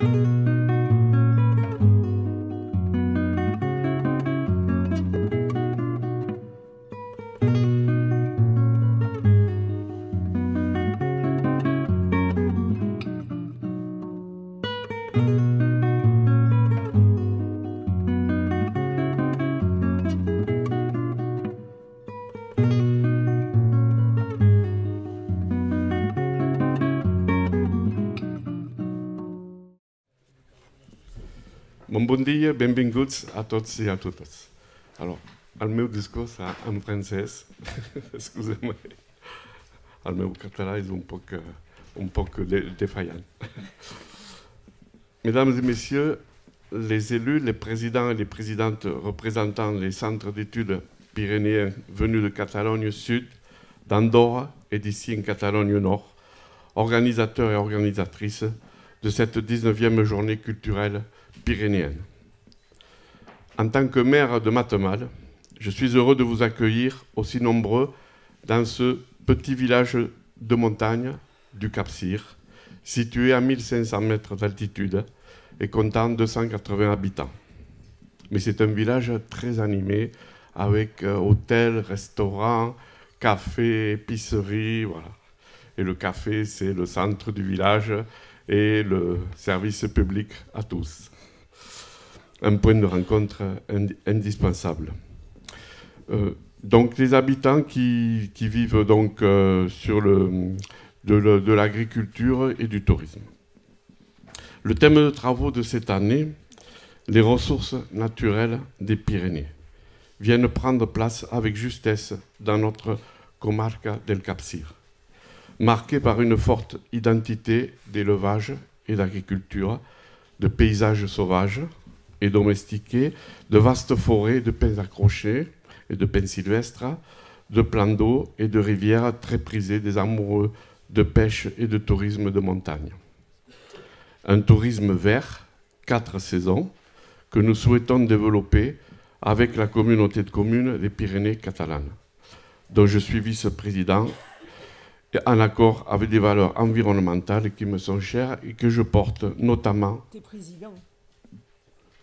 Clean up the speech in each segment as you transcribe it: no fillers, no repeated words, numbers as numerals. Bon dia, benvinguts a tots i a totes. Alors, el meu discurs en francès, excuseu-me, el meu català és un poc défaillant. Mesdames et messieurs, les élus, les présidents et les présidentes représentant les centres d'études pyrénéens venus de Catalogne Sud, d'Andorre et d'ici en Catalogne Nord, organisateurs et organisatrices de cette 19e journée culturelle pyrénéenne. En tant que maire de Matemal, je suis heureux de vous accueillir aussi nombreux dans ce petit village de montagne du Cap-Cyr, situé à 1500 mètres d'altitude et comptant 280 habitants. Mais c'est un village très animé, avec hôtels, restaurants, cafés, épiceries, voilà. Et le café, c'est le centre du village et le service public à tous. Un point de rencontre indispensable. Donc les habitants qui vivent donc, sur de l'agriculture et du tourisme. Le thème de travaux de cette année, les ressources naturelles des Pyrénées, viennent prendre place avec justesse dans notre comarca del Cap-Cyr, marquée par une forte identité d'élevage et d'agriculture, de paysages sauvages et domestiqués, de vastes forêts de pins accrochés et de pins sylvestres, de plans d'eau et de rivières très prisées des amoureux de pêche et de tourisme de montagne. Un tourisme vert, 4 saisons, que nous souhaitons développer avec la communauté de communes des Pyrénées catalanes, dont je suis vice-président, en accord avec des valeurs environnementales qui me sont chères et que je porte notamment... T'es président?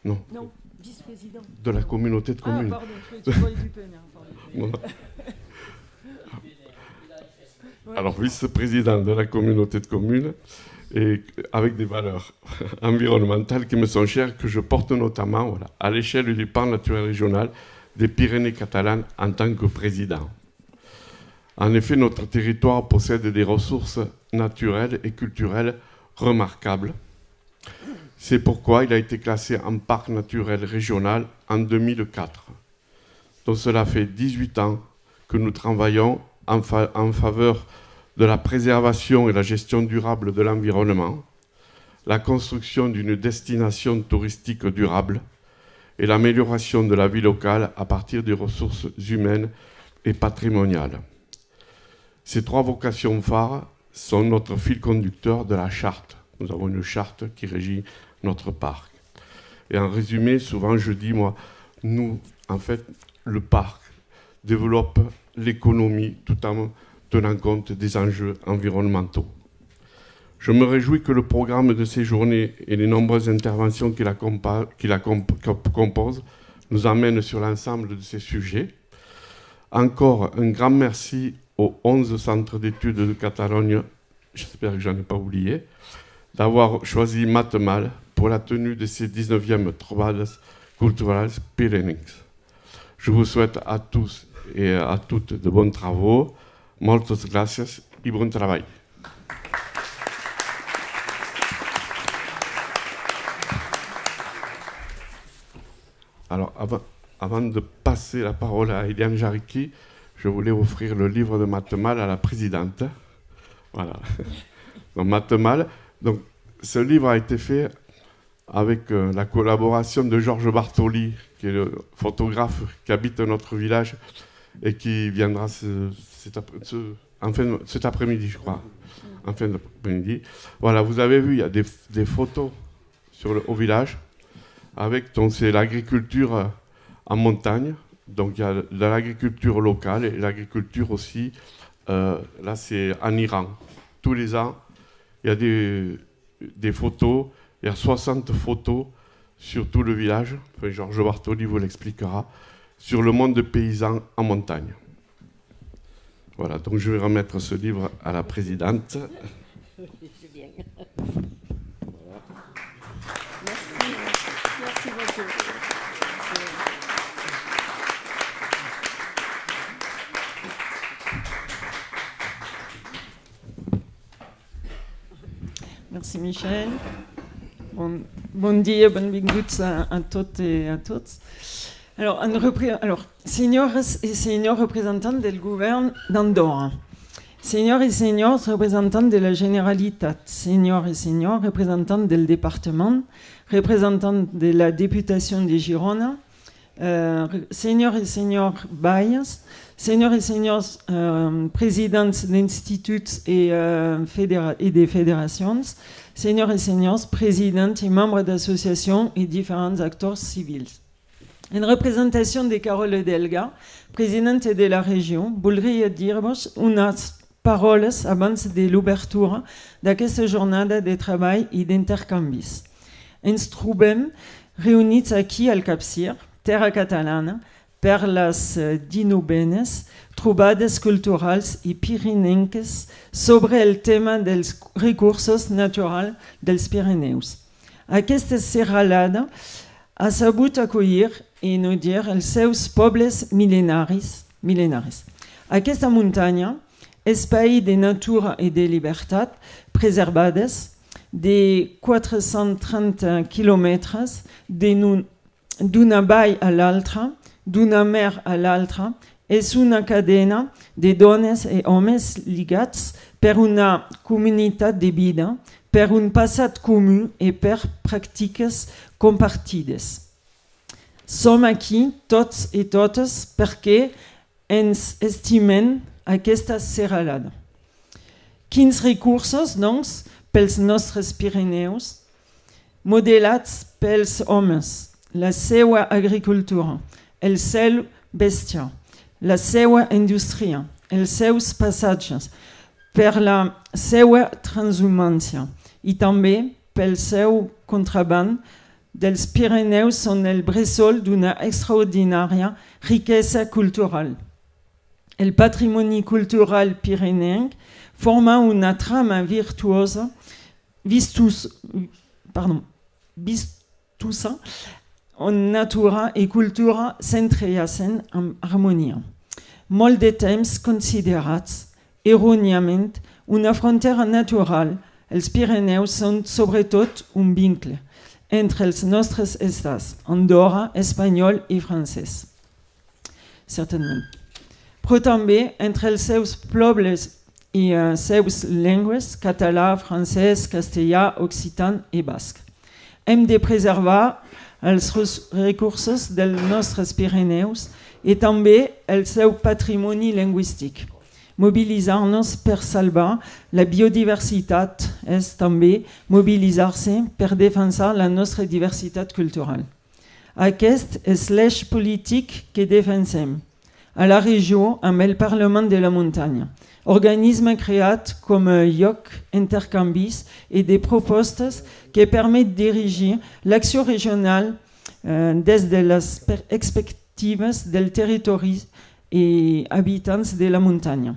Non. Non, vice-président. De la communauté de communes. Ah, pardon, je voulais du peine. Voilà. Alors, vice-président de la communauté de communes et avec des valeurs environnementales qui me sont chères, que je porte notamment, voilà, à l'échelle du plan naturel régional des Pyrénées catalanes en tant que président. En effet, notre territoire possède des ressources naturelles et culturelles remarquables. C'est pourquoi il a été classé en parc naturel régional en 2004. Donc cela fait 18 ans que nous travaillons en faveur de la préservation et la gestion durable de l'environnement, la construction d'une destination touristique durable et l'amélioration de la vie locale à partir des ressources humaines et patrimoniales. Ces 3 vocations phares sont notre fil conducteur de la charte. Nous avons une charte qui régit notre parc. Et en résumé, souvent je dis, moi, nous, en fait, le parc développe l'économie tout en tenant compte des enjeux environnementaux. Je me réjouis que le programme de ces journées et les nombreuses interventions qui la composent nous amènent sur l'ensemble de ces sujets. Encore un grand merci aux 11 centres d'études de Catalogne, j'espère que je n'en ai pas oublié, d'avoir choisi Matemal pour la tenue de ces 19e Trovadas Culturales Pyrénées. Je vous souhaite à tous et à toutes de bons travaux. Moltes gracias y bon travail. Alors, avant de passer la parole à Eliane Jaricki, je voulais offrir le livre de Matemal à la présidente. Voilà. Donc, Matemal. Donc, ce livre a été fait avec la collaboration de Georges Bartoli, qui est le photographe qui habite notre village et qui viendra cet après-midi, je crois. En fin d'après-midi. Voilà, vous avez vu, il y a des photos au village. C'est l'agriculture en montagne. Donc il y a de l'agriculture locale et l'agriculture aussi, là c'est en Iran. Tous les ans, il y a des photos Il y a 60 photos sur tout le village, enfin, Georges Bartoli vous l'expliquera, sur le monde paysan en montagne. Voilà, donc je vais remettre ce livre à la présidente. C'est bien. Voilà. Merci. Merci beaucoup. Merci Michel. Bon dia, benvinguts a tot i a tots. Alors, senyores i senyors representants del govern d'Andorra, senyors i senyors representants de la Generalitat, senyors i senyors representants del departament, representants de la Diputació de Girona, senyors i senyors baies, senyors i senyors presidents d'instituts i de federacions, senyors i senyors presidents i membres d'associacions i diferents actors civils. En representació de Carole Delga, presidenta de la regió, voldria dir-vos unes paraules abans de l'obertura d'aquesta jornada de treball i d'intercanvis. Ens trobem reunits aquí al Capcir, terra catalana, per les 19enes trobades culturals i pirinenques sobre el tema dels recursos naturals dels Pirineus. Aquesta serralada ha sabut acollir i nodrir els seus pobles mil·lenaris. Aquesta muntanya, espai de natura i de llibertat preservades, de 430 quilòmetres d'una vall a l'altra, d'una mer a l'altra, és una cadena de dones i homes lligats per una comunitat de vida, per un passat comú i per pràctiques compartides. Som aquí tots i totes perquè ens estimem aquesta serralada. Quins recursos, doncs, pels nostres Pirineus, modelats pels homes, la seva agricultura, el seu bestiar, la seva indústria, els seus passatges, per la seva transhumància i també pel seu contraban dels Pirineus són el bressol d'una extraordinària riquesa cultural. El patrimoni cultural pirinenc forma una trama virtuosa, vistosa, on natura i cultura s'entrellacen en harmonia. Molt de temps considerats erròniament una frontera natural, els Pirineus són sobretot un vincle entre els nostres estats, Andorra, espanyol i francès, certament, però també entre els seus pobles i les seves llengües, català, francès, castellà, occitan i basc. Hem de preservar els recursos dels nostres Pirineus i també el seu patrimoni lingüístic. Mobilitzar-nos per salvar la biodiversitat és també mobilitzar-se per defensar la nostra diversitat cultural. Aquest és l'eix polític que defensem a la regió amb el Parlament de la Muntanya, organisme creat com a lloc d'intercanvis i de propostes que permet dirigir l'acció regional des de les perspectives del territori i habitants de la muntanya.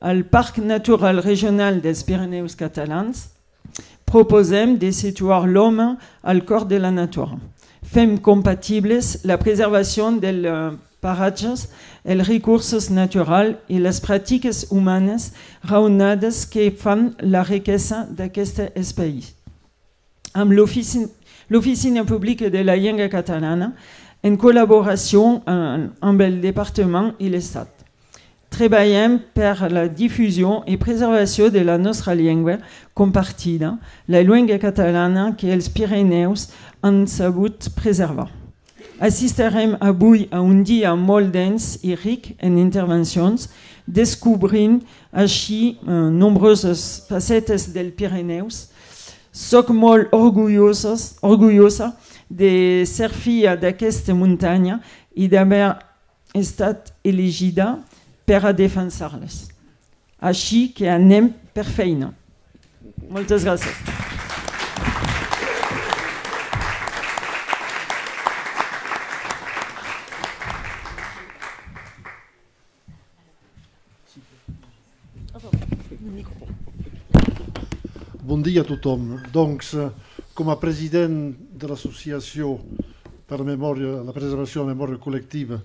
Al Parc Natural Regional dels Pirineus Catalans proposem de situar l'home al cor de la natura. Fem compatibles la preservació dels paratges, els recursos naturals i les pràctiques humanes raonades que fan la riquesa d'aquest espai. Amb l'Oficina Pública de la Llengua Catalana, en col·laboració amb el Departament i l'Estat. Treballem per la difusió i preservació de la nostra llengua compartida, la llengua catalana que els Pirineus han sabut preservar. Assistirem avui a un dia molt dens i ric en intervencions, descobrint així nombroses facetes dels Pirineus. Soc molt orgullosa de ser filla d'aquesta muntanya i d'haver estat elegida per a defensar-les. Així que anem per feina. Moltes gràcies. Bon dia a tothom. Doncs, com a president de l'Associació per la Preservació de la Memòria Col·lectiva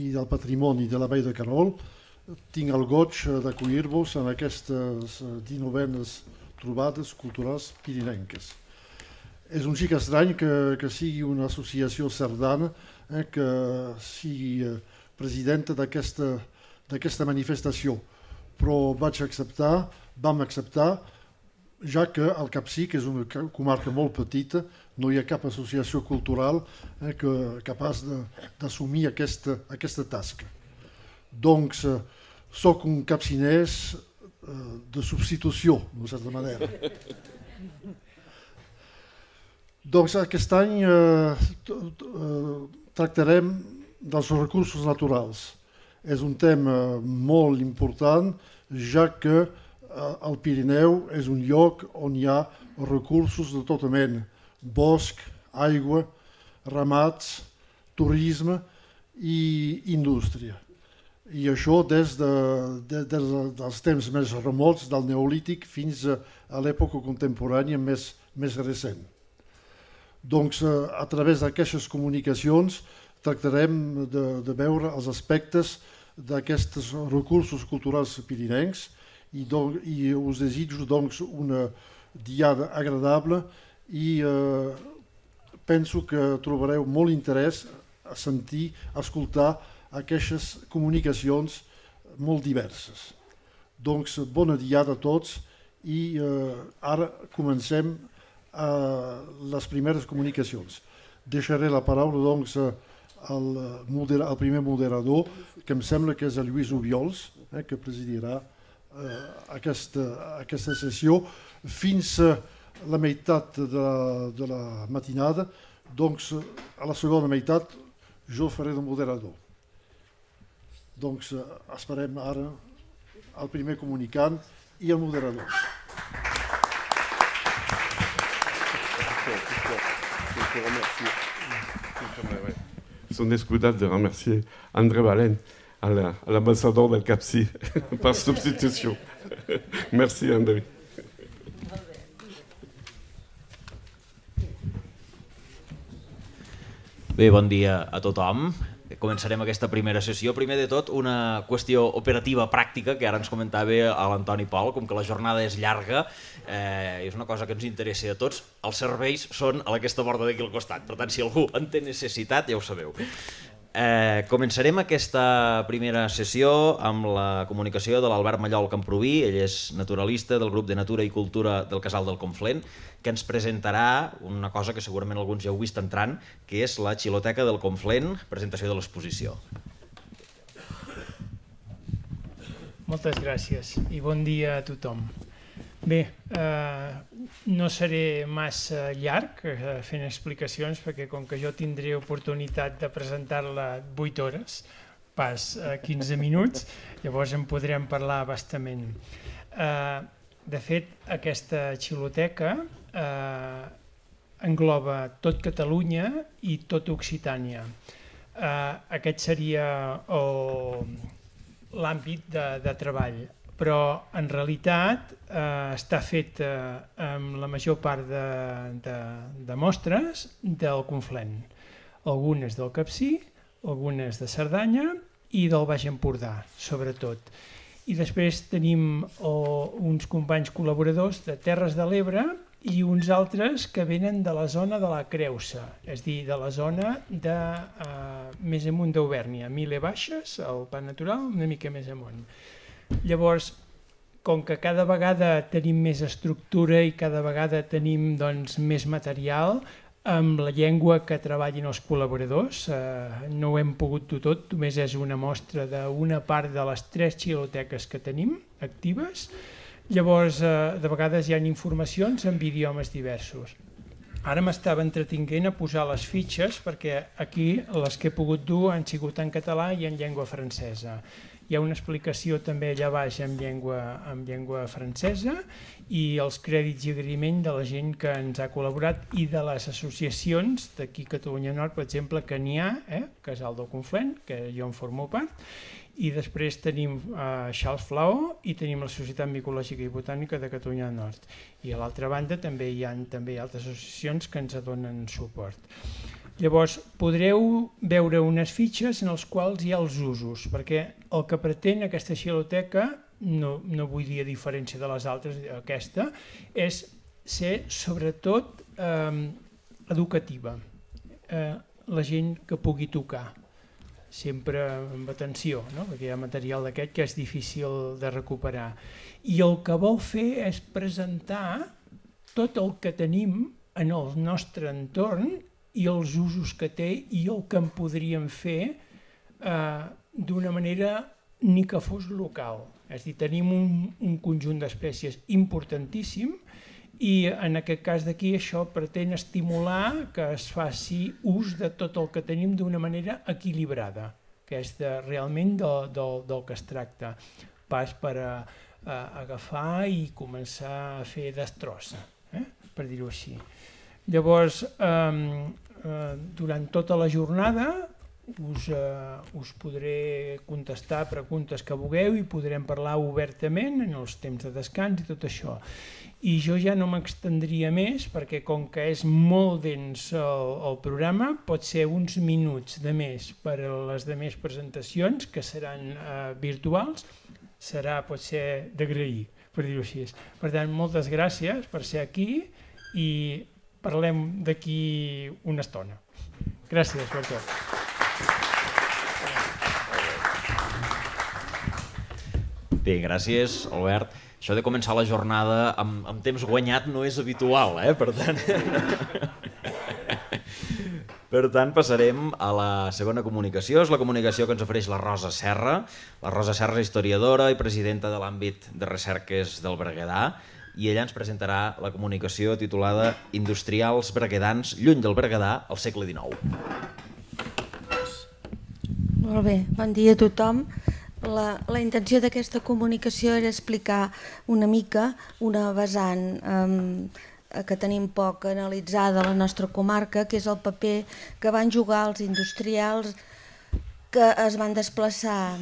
i del Patrimoni de la Vall de Querol, tinc el goig d'acollir-vos en aquestes 19enes trobades culturals pirinenques. És un xic estrany que sigui una associació sardana que sigui presidenta d'aquesta manifestació, però vam acceptar, ja que el Capcic és una comarca molt petita, no hi ha cap associació cultural capaç d'assumir aquesta tasca. Doncs soc un capcinès de substitució, d'una certa manera. Doncs aquest any tractarem dels recursos naturals. És un tema molt important, ja que el Pirineu és un lloc on hi ha recursos de tota mena: bosc, aigua, ramats, turisme i indústria. I això des dels temps més remots del Neolític fins a l'època contemporània més recent. Doncs a través d'aquestes comunicacions tractarem de veure els aspectes d'aquests recursos culturals pirinencs i us desitjo una diada agradable i penso que trobareu molt interès a sentir, a escoltar aquestes comunicacions molt diverses. Doncs bona diada a tots i ara comencem les primeres comunicacions. Deixaré la paraula al primer moderador, que em sembla que és el Lluís Obiols, que presidirà aquesta sessió fins a la meitat de la matinada. Doncs a la segona meitat jo faré de moderador. Doncs esperem ara el primer comunicant i el moderador. Ils sont excusables de remercier André Balen, à l'ambassadeur del Capci, par substitution. Merci André. Bé, bon dia a tothom. Començarem aquesta primera sessió. Primer de tot, una qüestió operativa pràctica que ara ens comentava l'Antoni Pol, com que la jornada és llarga, és una cosa que ens interessa a tots. Els serveis són a aquesta borda d'aquí al costat, per tant, si algú en té necessitat, ja ho sabeu. Començarem aquesta primera sessió amb la comunicació de l'Albert Mallol Camproví. Ell és naturalista del grup de Natura i Cultura del Casal del Conflent, que ens presentarà una cosa que segurament alguns ja heu vist entrant, que és la Xiloteca del Conflent, presentació de l'exposició. Moltes gràcies i bon dia a tothom. Bé, no seré massa llarg fent explicacions perquè com que jo tindré oportunitat de presentar-la 8 hores, pas 15 minuts, llavors en podrem parlar bastament. De fet, aquesta xiloteca engloba tot Catalunya i tot Occitània. Aquest seria l'àmbit de treball. Però en realitat està fet amb la major part de mostres del Conflent, algunes del Capcí, algunes de Cerdanya i del Baix Empordà, sobretot. I després tenim uns companys col·laboradors de Terres de l'Ebre i uns altres que venen de la zona de la Creusa, és a dir, de la zona de més amunt d'Aubèrnia, Mile Baixes, el Parc Natural, una mica més amunt. Llavors, com que cada vegada tenim més estructura i cada vegada tenim més material, amb la llengua que treballin els col·laboradors, no ho hem pogut dur tot, només és una mostra d'una part de les 3 xiloteques que tenim actives. Llavors, de vegades hi ha informacions en idiomes diversos. Ara m'estava entretinguent a posar les fitxes perquè aquí les que he pogut dur han sigut en català i en llengua francesa. hi ha una explicació també allà baix en llengua francesa i els crèdits i agraïment de la gent que ens ha col·laborat i de les associacions d'aquí Catalunya Nord, per exemple, que n'hi ha, Casal del Conflent, que jo en formo part, i després tenim Charles Flaó i tenim la Societat Micològica i Botànica de Catalunya Nord. I a l'altra banda també hi ha altres associacions que ens donen suport. Llavors, podreu veure unes fitxes en les quals hi ha els usos, perquè el que pretén aquesta xiloteca, no vull dir a diferència de les altres, aquesta, és ser sobretot educativa, la gent que pugui tocar, sempre amb atenció, perquè hi ha material d'aquest que és difícil de recuperar. I el que vol fer és presentar tot el que tenim en el nostre entorn i els usos que té i el que en podríem fer d'una manera ni que fos local. És a dir, tenim un conjunt d'espècies importantíssim i en aquest cas d'aquí això pretén estimular que es faci ús de tot el que tenim d'una manera equilibrada, que és realment del que es tracta, pas per agafar i començar a fer destrossa, per dir-ho així. Llavors, durant tota la jornada us podré contestar preguntes que vulgueu i podrem parlar obertament en els temps de descans i tot això. I jo ja no m'extendria més perquè com que és molt dens el programa pot ser uns minuts de més per a les altres presentacions que seran virtuals, pot ser d'agrair, per dir-ho així. Per tant, moltes gràcies per ser aquí i parlem d'aquí una estona. Gràcies per tot. Bé, gràcies, Albert. Això de començar la jornada amb temps guanyat no és habitual, per tant, passarem a la segona comunicació. És la comunicació que ens ofereix la Rosa Serra. La Rosa Serra és historiadora i presidenta de l'àmbit de recerques del Berguedà, i ella ens presentarà la comunicació titulada Industrials berguedans lluny del Berguedà al segle XIX. Molt bé, bon dia a tothom. La intenció d'aquesta comunicació era explicar una mica una vessant que tenim poc analitzada a la nostra comarca, que és el paper que van jugar els industrials que es van desplaçar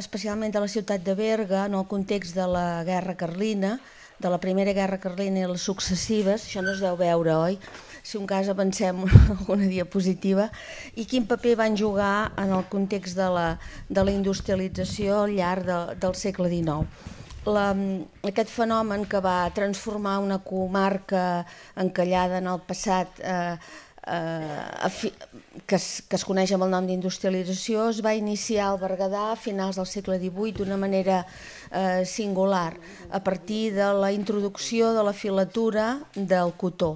especialment de la ciutat de Berga en el context de la Guerra Carlina, de la Primera Guerra Carlina i les successives. Això no es deu veure, oi? Si un cas avancem alguna diapositiva. I quin paper van jugar en el context de la industrialització al llarg del segle XIX. Aquest fenomen que va transformar una comarca encallada en el passat que es coneix amb el nom d'industrialització es va iniciar al Berguedà a finals del segle XVIII d'una manera singular a partir de la introducció de la filatura del cotó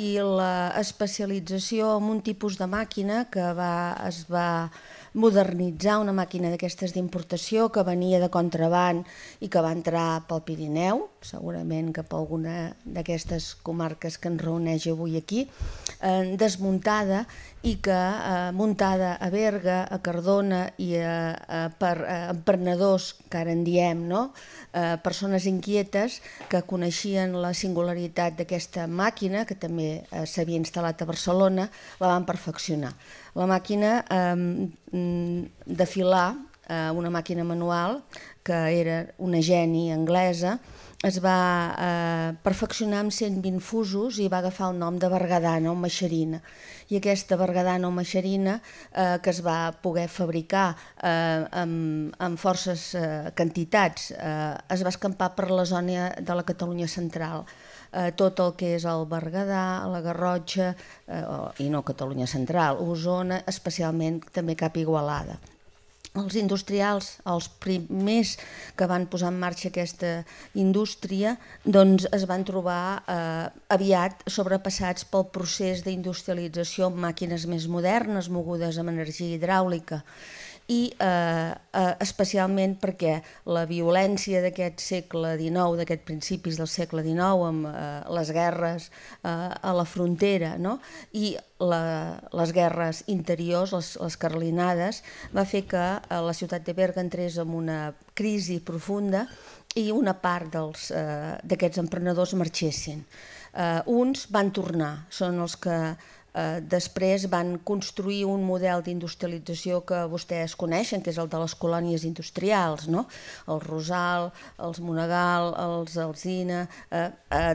i l'especialització en un tipus de màquina que es va modernitzar, una màquina d'aquestes d'importació que venia de contraban i que va entrar pel Pirineu, segurament cap a alguna d'aquestes comarques que ens reuneix avui aquí, desmuntada i que muntada a Berga, a Cardona i per emprenedors, que ara en diem, persones inquietes que coneixien la singularitat d'aquesta màquina, que també s'havia instal·lat a Barcelona, la van perfeccionar. La màquina de filar, una màquina manual, que era una geni anglesa, es va perfeccionar amb 120 fusos i va agafar el nom de berguedana o maixerina. I aquesta berguedana o maixerina que es va poder fabricar en forces quantitats es va escampar per la zona de la Catalunya central. Tot el que és el Berguedà, la Garrotxa, i no Catalunya Central, Osona, especialment també cap Igualada. Els industrials, els primers que van posar en marxa aquesta indústria, doncs es van trobar aviat sobrepassats pel procés d'industrialització amb màquines més modernes, mogudes amb energia hidràulica. i especialment perquè la violència d'aquest segle XIX, d'aquests principis del segle XIX, amb les guerres a la frontera i les guerres interiors, les carlinades, va fer que la ciutat de Berga entrés en una crisi profunda i una part d'aquests emprenedors marxessin. Uns van tornar, són els que després van construir un model d'industrialització que vostès coneixen, que és el de les colònies industrials, el Rosal, els Monegal, els Alzina,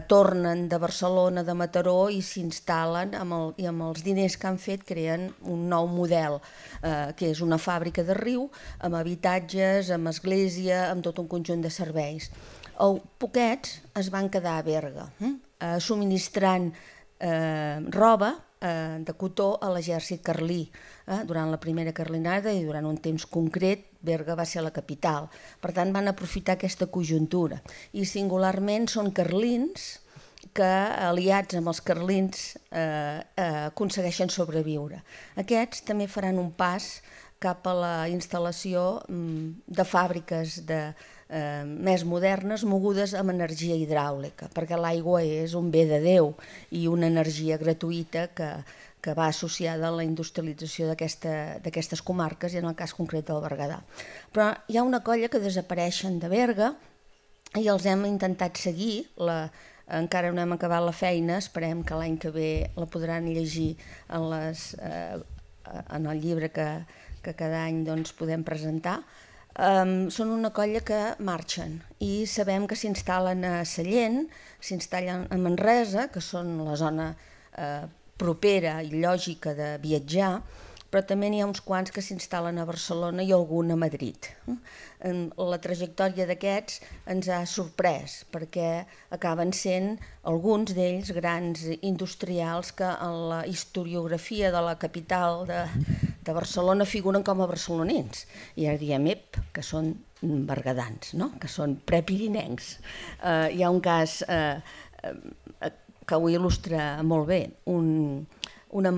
tornen de Barcelona, de Mataró i s'instal·len i amb els diners que han fet creen un nou model, que és una fàbrica de riu, amb habitatges, amb església, amb tot un conjunt de serveis. Poquets es van quedar a Berga, subministrant roba de cotó a l'exèrcit carlí. Durant la primera carlinada i durant un temps concret, Berga va ser la capital. Per tant, van aprofitar aquesta conjuntura. I singularment són carlins que, aliats amb els carlins, aconsegueixen sobreviure. Aquests també faran un pas cap a la instal·lació de fàbriques més modernes mogudes amb energia hidràulica, perquè l'aigua és un bé de Déu i una energia gratuïta que va associada a la industrialització d'aquestes comarques, i en el cas concret del Berguedà. Però hi ha una colla que desapareixen de Berga i els hem intentat seguir. Encara no hem acabat la feina, esperem que l'any que ve la podran llegir en el llibre que cada any podem presentar. Són una colla que marxen i sabem que s'instal·len a Sallent, s'instal·len a Manresa, que són la zona propera i lògica de viatjar, però també n'hi ha uns quants que s'instal·len a Barcelona i algun a Madrid. La trajectòria d'aquests ens ha sorprès, perquè acaben sent alguns d'ells grans industrials que en la historiografia de la capital de Barcelona figuren com a barcelonins, i ara diem, que són berguedans, que són prepirinencs. Hi ha un cas que ho il·lustra molt bé. Una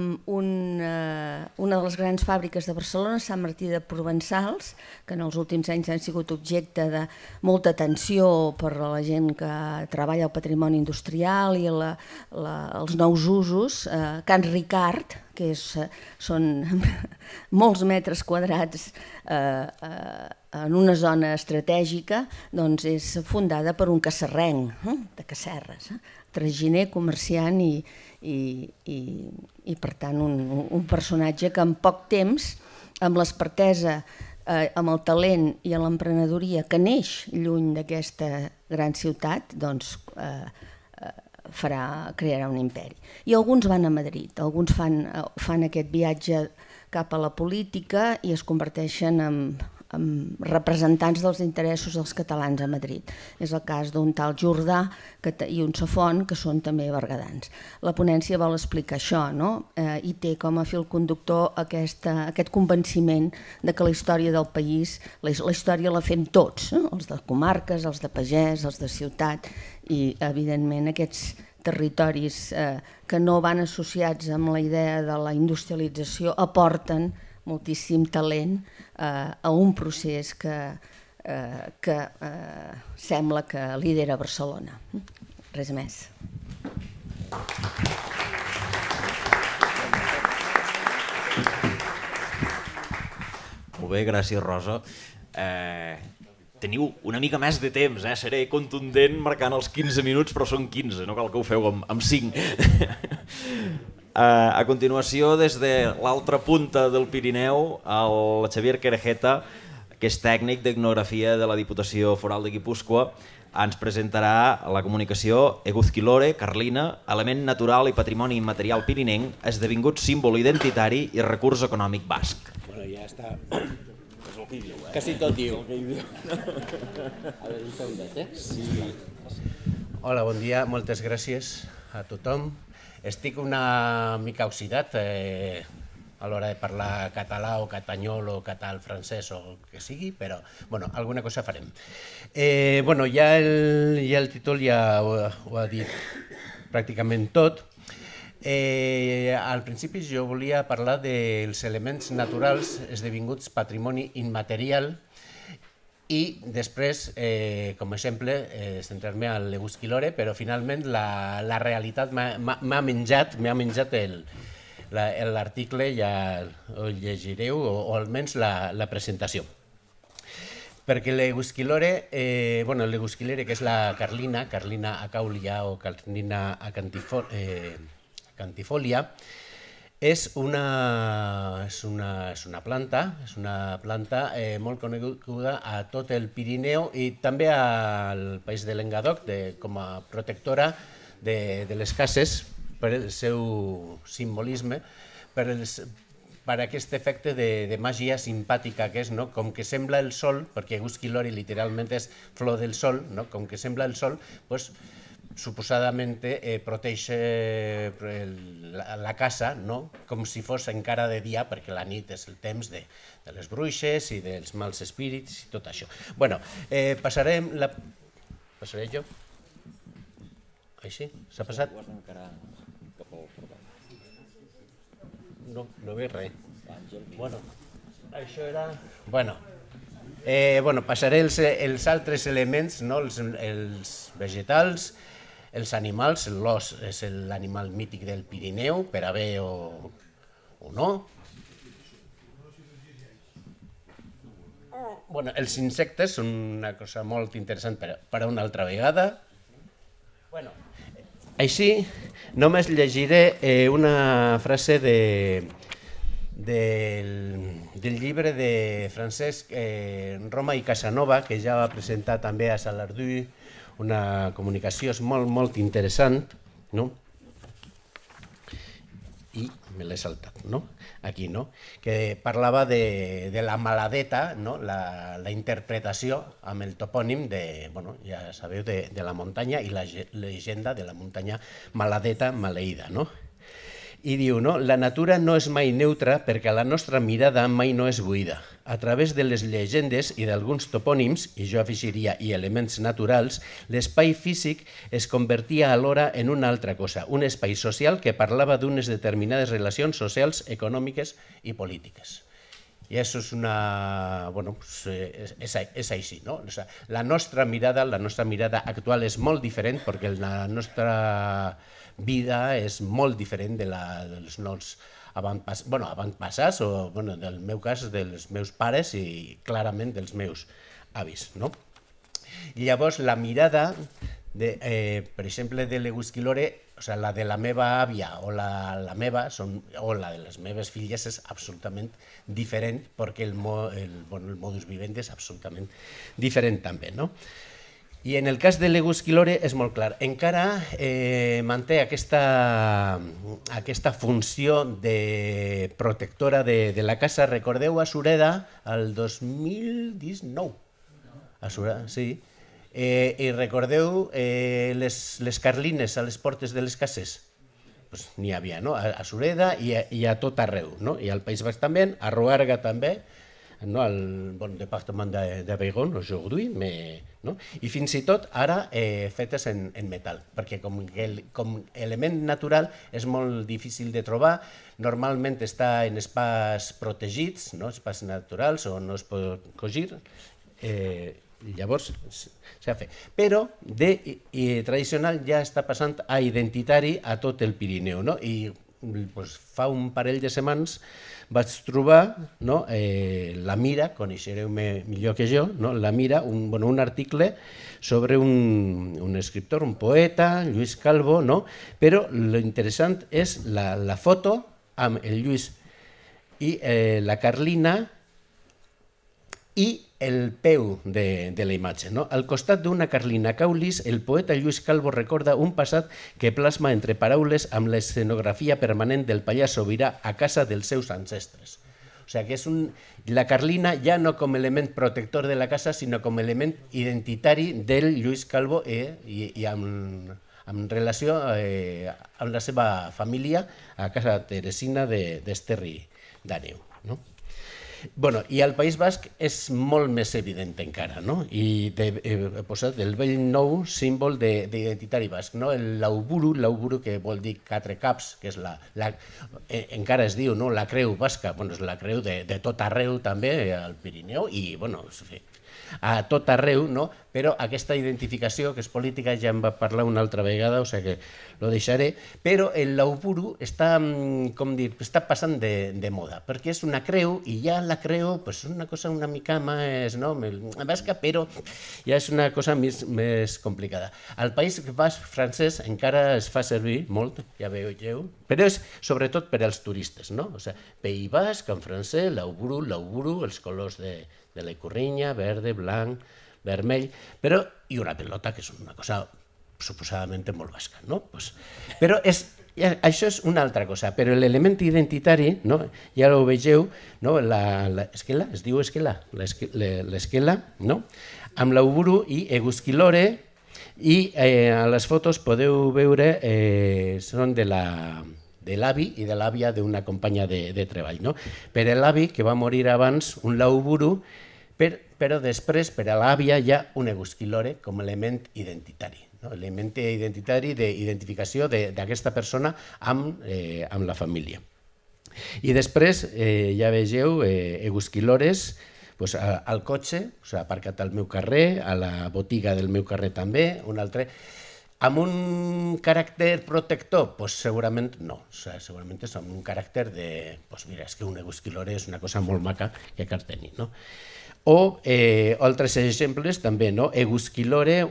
de les grans fàbriques de Barcelona, Sant Martí de Provençals, que en els últims anys han sigut objecte de molta atenció per a la gent que treballa el patrimoni industrial i els nous usos. Can Ricard, que són molts metres quadrats en una zona estratègica, és fundada per un casserrenc de Casserres, traginer, comerciant i per tant un personatge que en poc temps, amb l'expertesa, amb el talent i l'emprenedoria que neix lluny d'aquesta gran ciutat, crearà un imperi. I alguns van a Madrid, alguns fan aquest viatge cap a la política i es converteixen amb representants dels interessos dels catalans a Madrid. És el cas d'un tal Jordà i un Safont, que són també berguedans. La ponència vol explicar això, i té com a fil conductor aquest convenciment que la història del país, la història la fem tots, els de comarques, els de pagès, els de ciutat, i evidentment aquests territoris que no van associats amb la idea de la industrialització aporten moltíssim talent a un procés que sembla que lidera Barcelona. Res més. Molt bé, gràcies, Rosa. Teniu una mica més de temps, seré contundent marcant els 15 minuts, però són 15, no cal que ho feu amb 5. A continuació, des de l'altra punta del Pirineu, el Xavier Querejeta, que és tècnic d'etnografia de la Diputació Foral de Guipúscoa, ens presentarà la comunicació Eguzquilore, carlina, element natural i patrimoni immaterial pirinenc, esdevingut símbol identitari i recurs econòmic basc. Bueno, ja està. Quasi tot diu. Hola, bon dia, moltes gràcies a tothom. Estic una mica oxidat a l'hora de parlar català o catanyol o catalfrancès o el que sigui, però alguna cosa farem. Ja el títol ja ho ha dit pràcticament tot. Al principi jo volia parlar dels elements naturals esdevinguts patrimoni immaterial i després, com a exemple, centrar-me en l'Egusqui Lore, però finalment la realitat m'ha menjat l'article, ja el llegireu, o almenys la presentació. Perquè l'Egusqui Lore, que és la Carlina, Carlina acaulia o Carlina acantifòlia, és una planta molt coneguda a tot el Pirineu i també al País de Languedoc com a protectora de les cases per el seu simbolisme, per aquest efecte de màgia simpàtica que és, com que sembla el sol, perquè Egusqui Lore literalment és flor del sol, com que sembla el sol, suposadament proteix la casa com si fos encara de dia, perquè la nit és el temps de les bruixes i dels mals espírits i tot això. Bé, passaré jo. Així? S'ha passat? No veig res. Això era... Passaré els altres elements, els vegetals, els animals. L'os és l'animal mític del Pirineu, per a bé o no. Els insectes són una cosa molt interessant per a una altra vegada. Així, només llegiré una frase del llibre de Francesc Roma i Casanova, que ja va presentar també a Salardú, una comunicació molt, molt interessant, i me l'he saltat, aquí, que parlava de la maladeta, la interpretació amb el topònim de, ja sabeu, de la muntanya i la llegenda de la muntanya maladeta, maleïda, i diu, la natura no és mai neutra perquè la nostra mirada mai no és buida. A través de les llegendes i d'alguns topònims, i jo afegiria i elements naturals, l'espai físic es convertia alhora en una altra cosa, un espai social que parlava d'unes determinades relacions socials, econòmiques i polítiques. I això és així. La nostra mirada actual és molt diferent perquè la nostra vida és molt diferent dels nous avantpassats, o en el meu cas dels meus pares i clarament dels meus avis. Llavors la mirada, per exemple, de l'Egusqui Lore, la de la meva àvia o la meva o la de les meves filles és absolutament diferent perquè el modus vivendi és absolutament diferent també. I en el cas de l'Egusqui Lore és molt clar, encara manté aquesta funció de protectora de la casa. Recordeu a Sureda el 2019, i recordeu les carlines a les portes de les cases? N'hi havia a Sureda i a tot arreu, i al País Basc també, a Roarga també, al departament d'Aveyron, i fins i tot ara fetes en metal, perquè com element natural és molt difícil de trobar, normalment està en espais protegits, espais naturals on no es pot cosir, llavors s'ha fet. Però de tradicional ja està passant a identitari a tot el Pirineu, i fa un parell de setmanes vaig trobar la Mira, coneixereu-me millor que jo, la Mira, un article sobre un escriptor, un poeta, Lluís Calvo, però l'interessant és la foto amb el Lluís i la Carlina i el peu de la imatge. Al costat d'una Carlina caulis, el poeta Lluís Calvo recorda un passat que plasma entre paraules amb l'escenografia permanent del Pallars Sobirà a casa dels seus ancestres. O sigui, que la Carlina ja no com element protector de la casa, sinó com element identitari del Lluís Calvo i en relació amb la seva família a casa Teresina d'Esterri d'Àneu. Bueno, i al País Basc és molt més evident encara, no? I he posat el vell nou símbol d'identitari basc, no? L'auburu, que vol dir quatre caps, que és la... encara es diu, no? La creu basca, bueno, és la creu de tot arreu també, al Pirineu, i, bueno, a tot arreu, no? Però aquesta identificació, que és política, ja en va parlar una altra vegada, o sigui que ho deixaré, però l'auburu està, com dir, està passant de moda, perquè és una creu i ja la creu és una cosa una mica més basca, però ja és una cosa més complicada. Al País Basc francès encara es fa servir molt, ja veieu, però és sobretot per als turistes, no? O sigui, País Basc, en francès, l'auburu, els colors de la ikurriña, verde, blanc, vermell, però i una pelota, que és una cosa suposadament molt basca, no? Però això és una altra cosa, però l'element identitari, ja ho vegeu, l'esquela, es diu esquela, l'esquela, amb l'auburu i eguzquilore, i a les fotos podeu veure, són de la... de l'avi i de l'àvia d'una companya de treball. Per l'avi, que va morir abans, un l'auburu, però després per l'àvia hi ha un eguzquilore com a element identitari, element identitari d'identificació d'aquesta persona amb la família. I després, ja vegeu, eguzquilores al cotxe, aparcat al meu carrer, a la botiga del meu carrer també, un altre... Amb un caràcter protector? Doncs segurament no, segurament és amb un caràcter de... Doncs mira, és que un eguzquilore és una cosa molt maca que cal tenir, no? O altres exemples també, no? Eguzquilore,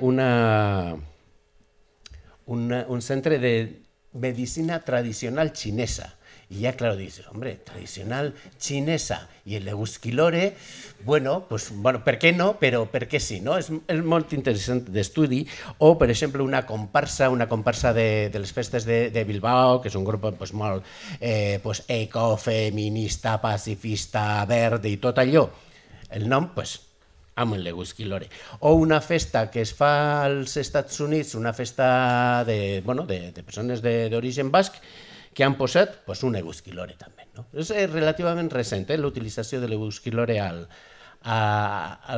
un centre de medicina tradicional xinesa. I ja, clar, dius, home, tradicional xinesa i el eguzquilore, bueno, per què no, però per què sí, no? És molt interessant d'estudi. O, per exemple, una comparsa de les festes de Bilbao, que és un grup molt ecofeminista, pacifista, verd i tot allò. El nom, doncs, amb l'eguzquilore. O una festa que es fa als Estats Units, una festa de persones d'origen basc, que han posat un eguzquilore també. És relativament recent l'utilització de l'eguzquilore a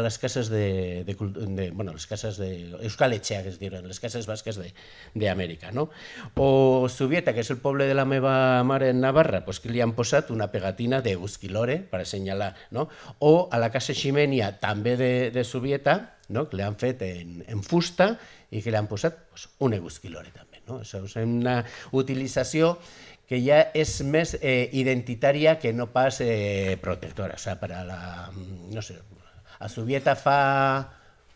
les cases d'Euskaletxea, les cases basques d'Amèrica. O Zubieta, que és el poble de la meva mare en Navarra, que li han posat una pegatina d'eguzquilore per assenyalar. O a la casa Ximènia, també de Zubieta, que l'han fet en fusta i que l'han posat un eguzquilore també. És una utilització que ja és més identitària que no pas protectora. A Zubieta fa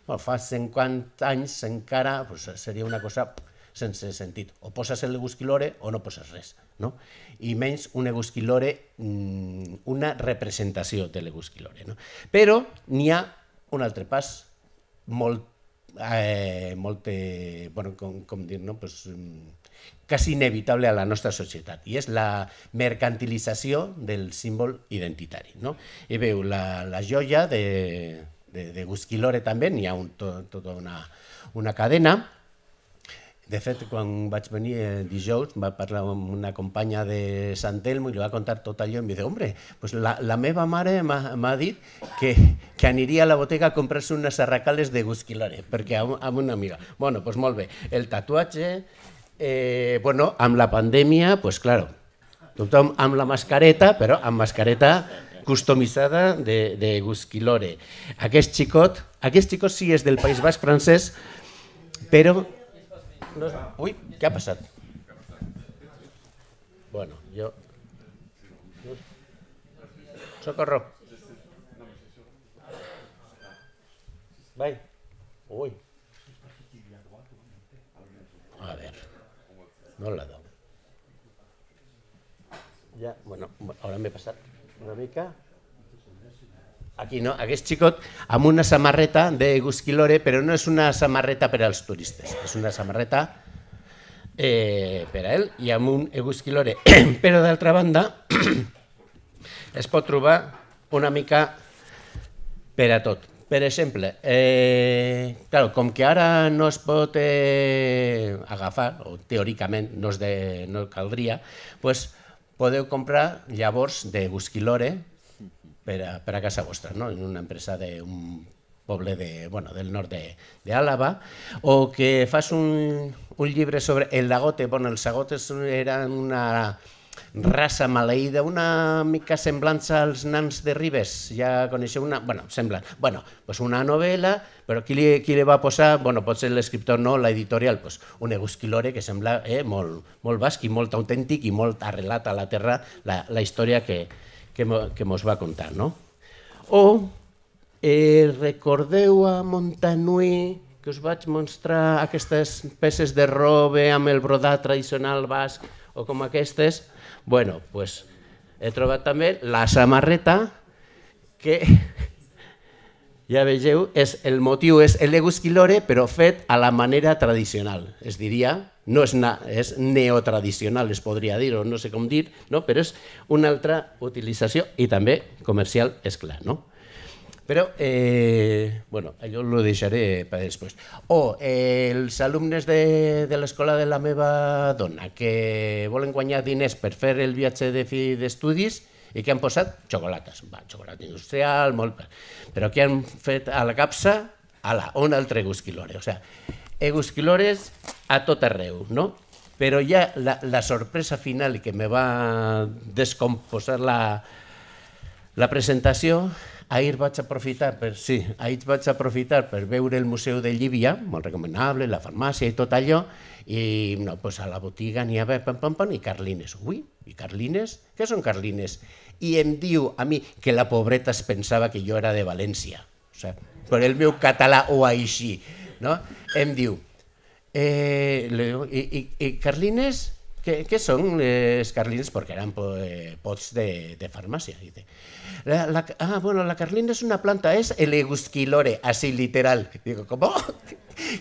50 anys encara seria una cosa sense sentit. O poses l'eguzquilore o no poses res. I menys un eguzquilore, una representació de l'eguzquilore. Però n'hi ha un altre pas molt quasi inevitable a la nostra societat, i és la mercantilització del símbol identitari. I veu la joia d'eguzquilore també, n'hi ha tota una cadena. De fet, quan vaig venir dijous, va parlar amb una companya de Sant Telmo i li va contar tot allò i em va dir, home, la meva mare m'ha dit que aniria a la botiga a comprar-se unes arracales d'eguzquilore, perquè amb una amiga. Bueno, doncs molt bé. El tatuatge, bueno, amb la pandèmia, doncs clar, tothom amb la mascareta, però amb mascareta customitzada d'eguzquilore. Aquest xicot sí és del País Basc francès, però... Ui, què ha passat? Bueno, jo... Socorro. Vai. Ui. A veure. No la dono. Ja, bueno, ara m'he passat una mica. Aquí, no? Aquest xicot amb una samarreta d'eguzquilore, però no és una samarreta per als turistes, és una samarreta per a ell i amb un eguzquilore. Però d'altra banda es pot trobar una mica per a tot. Per exemple, com que ara no es pot agafar, o teòricament no caldria, podeu comprar llavors d'eguzquilore per a casa vostra, no? En una empresa d'un poble del nord d'Àlava, o que fas un llibre sobre el lagote. Bueno, els lagotes eren una raça maleïda, una mica semblança als nans de Ribes. Ja coneixeu una... Bueno, semblant. Bueno, doncs una novel·la, però qui li va posar... Bueno, potser l'escriptor no, l'editorial, doncs un eguzquilore que sembla molt basc i molt autèntic i molt arrelat a la terra la història que mos va contar, no? O recordeu a Montanui que us vaig mostrar aquestes peces de roba amb el brodat tradicional basc o com aquestes? Bueno, doncs he trobat també la samarreta que, ja veieu, el motiu és l'eguzquilore però fet a la manera tradicional. Es diria, no és neotradicional, es podria dir, o no sé com dir, però és una altra utilització i també comercial, és clar, no? Però, bueno, allò ho deixaré per després. O els alumnes de l'escola de la meva dona que volen guanyar diners per fer el viatge de fi d'estudis i que han posat xocolates. Va, xocolata industrial, molt... Però què han fet a la capsa? Ala, un altre eguzquilore. O sigui, eguzquilores a tot arreu, no? Però ja la sorpresa final que me va descomposar la presentació... Ahir vaig aprofitar per veure el Museu de Llívia, molt recomanable, la farmàcia i tot allò, i a la botiga n'hi havia i carlines. Ui, i carlines? Què són carlines? I em diu a mi que la pobreta es pensava que jo era de València, per el meu català o així. Em diu, i carlines? Què són les carlines? Perquè eren pots de farmàcia. Ah, bueno, la carlina és una planta, és l'eguzquilore, així literal. Digo, ¿cómo?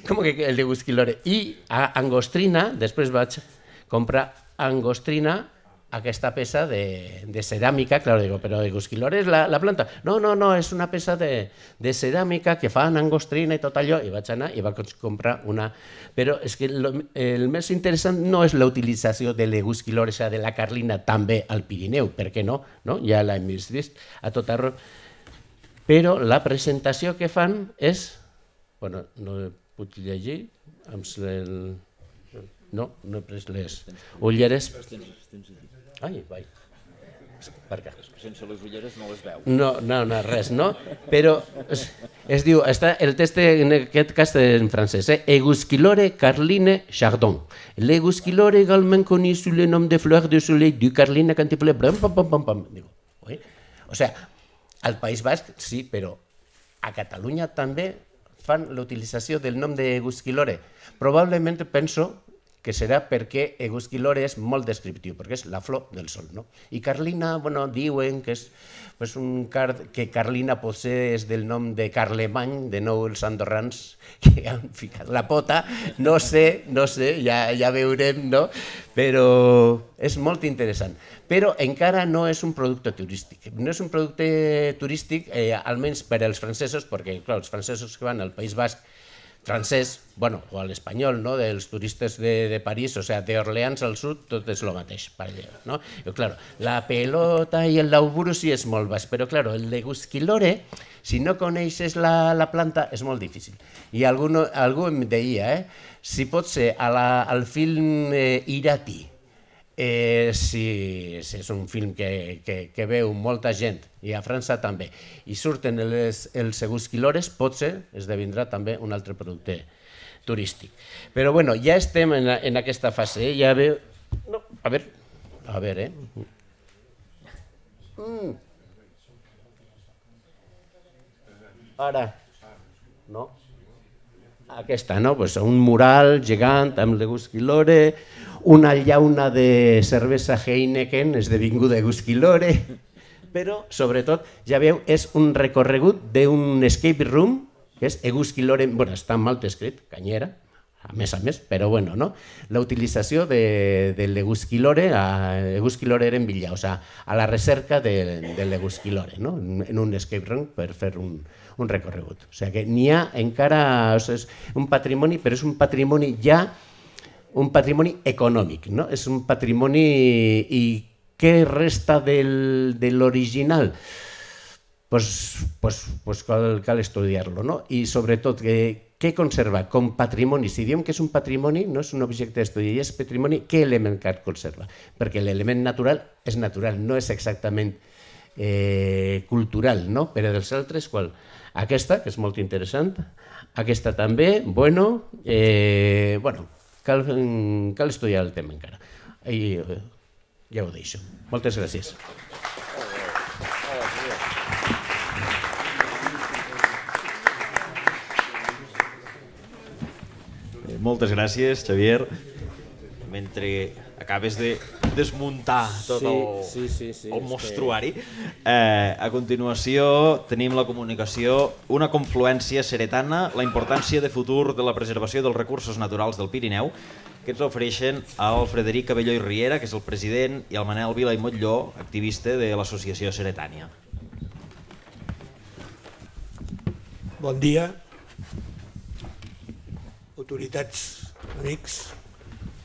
¿Cómo que l'eguzquilore? I angostrina, després vaig comprar angostrina, aquesta peça de ceràmica, claro, digo, però l'eguzquilore és la planta. No, no, no, és una peça de ceràmica que fan angostrina i tot allò, i vaig anar i vaig comprar una... Però és que el més interessant no és la utilització de l'eguzquilore, o sigui, de la carlina també al Pirineu, per què no? Ja l'hem vist a tot arreu. Però la presentació que fan és... Bueno, no he pogut llegir, no, no he pres les ulleres... Ai, vai, per què? Sense les ulleres no les veu. No, no, no, res, no? Però es diu, el text en aquest cas en francès, eguzquilore carline chardon. L'eguzquilore également connu sous le nom de fleur de soleil du carline cantiflé, blam, pam, pam, pam, pam. O sigui, al País Basc sí, però a Catalunya també fan l'utilització del nom d'eguzquilore. Probablement penso que serà perquè eguzquilore és molt descriptiu, perquè és la flor del sol. I carlina, bueno, diuen que carlina potser és del nom de Carlemany, de nou els andorrans que han ficat la pota, no sé, no sé, ja veurem, no? Però és molt interessant. Però encara no és un producte turístic, no és un producte turístic, almenys per als francesos, perquè els francesos que van al País Basc francès, bueno, o a l'espanyol, no?, dels turistes de París, o sigui, d'Orleans al sud, tot és el mateix per allà, no? Claro, la pelota i el lauburo sí és molt baix, però, claro, l'eguzquilore, si no coneixes la planta, és molt difícil. I algú em deia, si pot ser al film Irati, si és un film que veu molta gent, i a França també, i surten els eguzquilores, potser esdevindrà també un altre producte turístic. Però bueno, ja estem en aquesta fase, ja veu... A veure... Ara... No? Aquesta, no? Un mural gegant amb l'eguzquilore... una llauna de cervesa Heineken esdevinguda eguzquilore, però sobretot, ja veieu, és un recorregut d'un escape room, que és eguzquilore, bueno, està mal escrit, canyera, a més, però bueno, no? La utilització de l'eguzquilore, eguzquilore era en Villà, o sigui, a la recerca de l'eguzquilore, no? En un escape room per fer un recorregut. O sigui que n'hi ha encara, o sigui, és un patrimoni, però és un patrimoni ja un patrimoni econòmic, no? És un patrimoni... I què resta de l'original? pues cal estudiar-lo, no? I sobretot, què conserva com patrimoni? Si diem que és un patrimoni, no és un objecte d'estudi, és patrimoni, què element conserva? Perquè l'element natural, no és exactament cultural, no? Per als altres, qual? Aquesta, que és molt interessant, aquesta també, bueno, cal estudiar el tema encara. I ja ho deixo. Moltes gràcies. Moltes gràcies, Xavier. Mentre acabes de desmuntar tot el monstruari, a continuació tenim la comunicació, una confluència ceretana, la importància de futur de la preservació dels recursos naturals del Pirineu, que ens ofereixen el Frederic Cabelló i Riera, que és el president, i el Manel Vila i Motlló, activista de l'associació Ceretània. Bon dia. Autoritats, amics,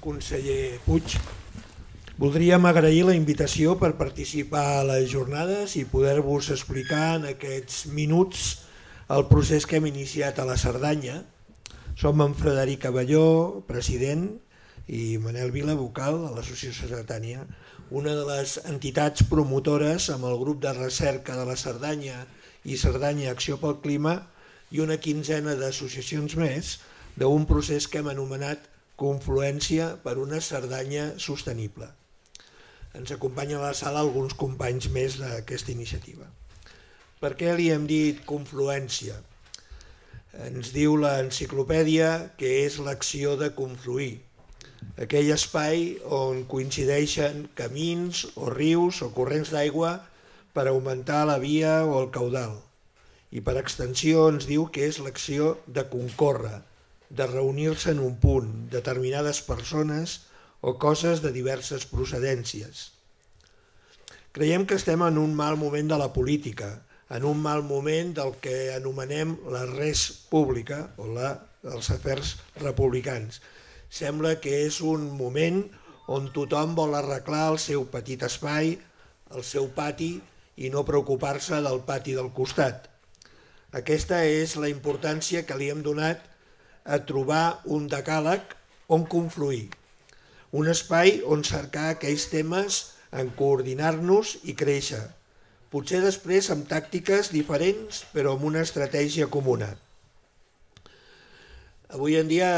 conseller Puig, voldríem agrair la invitació per participar a les jornades i poder-vos explicar en aquests minuts el procés que hem iniciat a la Cerdanya. Som en Frederic Cabelló, president, i Manel Vila, vocal a l'associació Ceretània, una de les entitats promotores amb el grup de recerca de la Cerdanya i Cerdanya Acció pel Clima i una quinzena d'associacions més, d'un procés que hem anomenat Confluència per una Cerdanya sostenible. Ens acompanya a la sala alguns companys més d'aquesta iniciativa. Per què li hem dit confluència? Ens diu l'enciclopèdia que és l'acció de confluir, aquell espai on coincideixen camins o rius o corrents d'aigua per augmentar la via o el caudal. I per extensió ens diu que és l'acció de concórrer, de reunir-se en un punt, determinades persones o coses de diverses procedències. Creiem que estem en un mal moment de la política, en un mal moment del que anomenem la res pública o els afers republicans. Sembla que és un moment on tothom vol arreglar el seu petit espai, el seu pati, i no preocupar-se del pati del costat. Aquesta és la importància que li hem donat a trobar un decàleg on confluir, un espai on cercar aquells temes, en coordinar-nos i créixer, potser després amb tàctiques diferents però amb una estratègia comuna. Avui en dia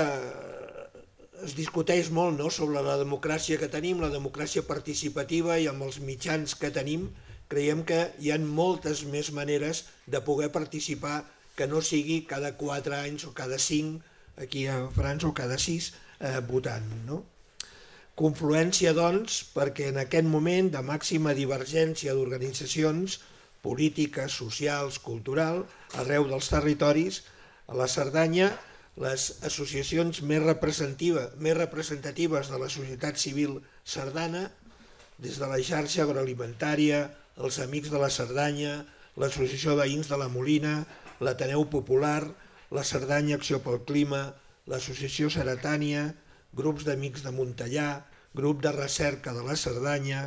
es discuteix molt sobre la democràcia que tenim, la democràcia participativa, i amb els mitjans que tenim creiem que hi ha moltes més maneres de poder participar que no sigui cada 4 anys o cada 5 aquí a França o cada 6 votant. Confluència, doncs, perquè en aquest moment de màxima divergència d'organitzacions polítiques, socials, culturals, arreu dels territoris, a la Cerdanya les associacions més representatives de la societat civil cerdana, des de la xarxa agroalimentària, els Amics de la Cerdanya, l'Associació Veïns de la Molina, l'Ateneu Popular, la Cerdanya Acció pel Clima, l'Associació Ceretània, grups d'Amics de Montellà, grup de recerca de la Cerdanya,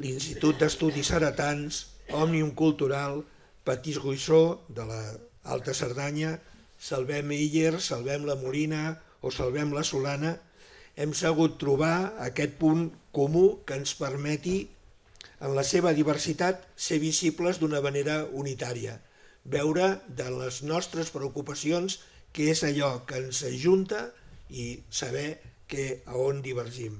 l'Institut d'Estudis Ceretans, Òmnium Cultural, Patís Guissó, de l'Alta Cerdanya, Salvem Iller, Salvem la Molina o Salvem la Solana, hem sabut trobar aquest punt comú que ens permeti, en la seva diversitat, ser visibles d'una manera unitària, veure de les nostres preocupacions què és allò que ens ajunta i saber a on divergim.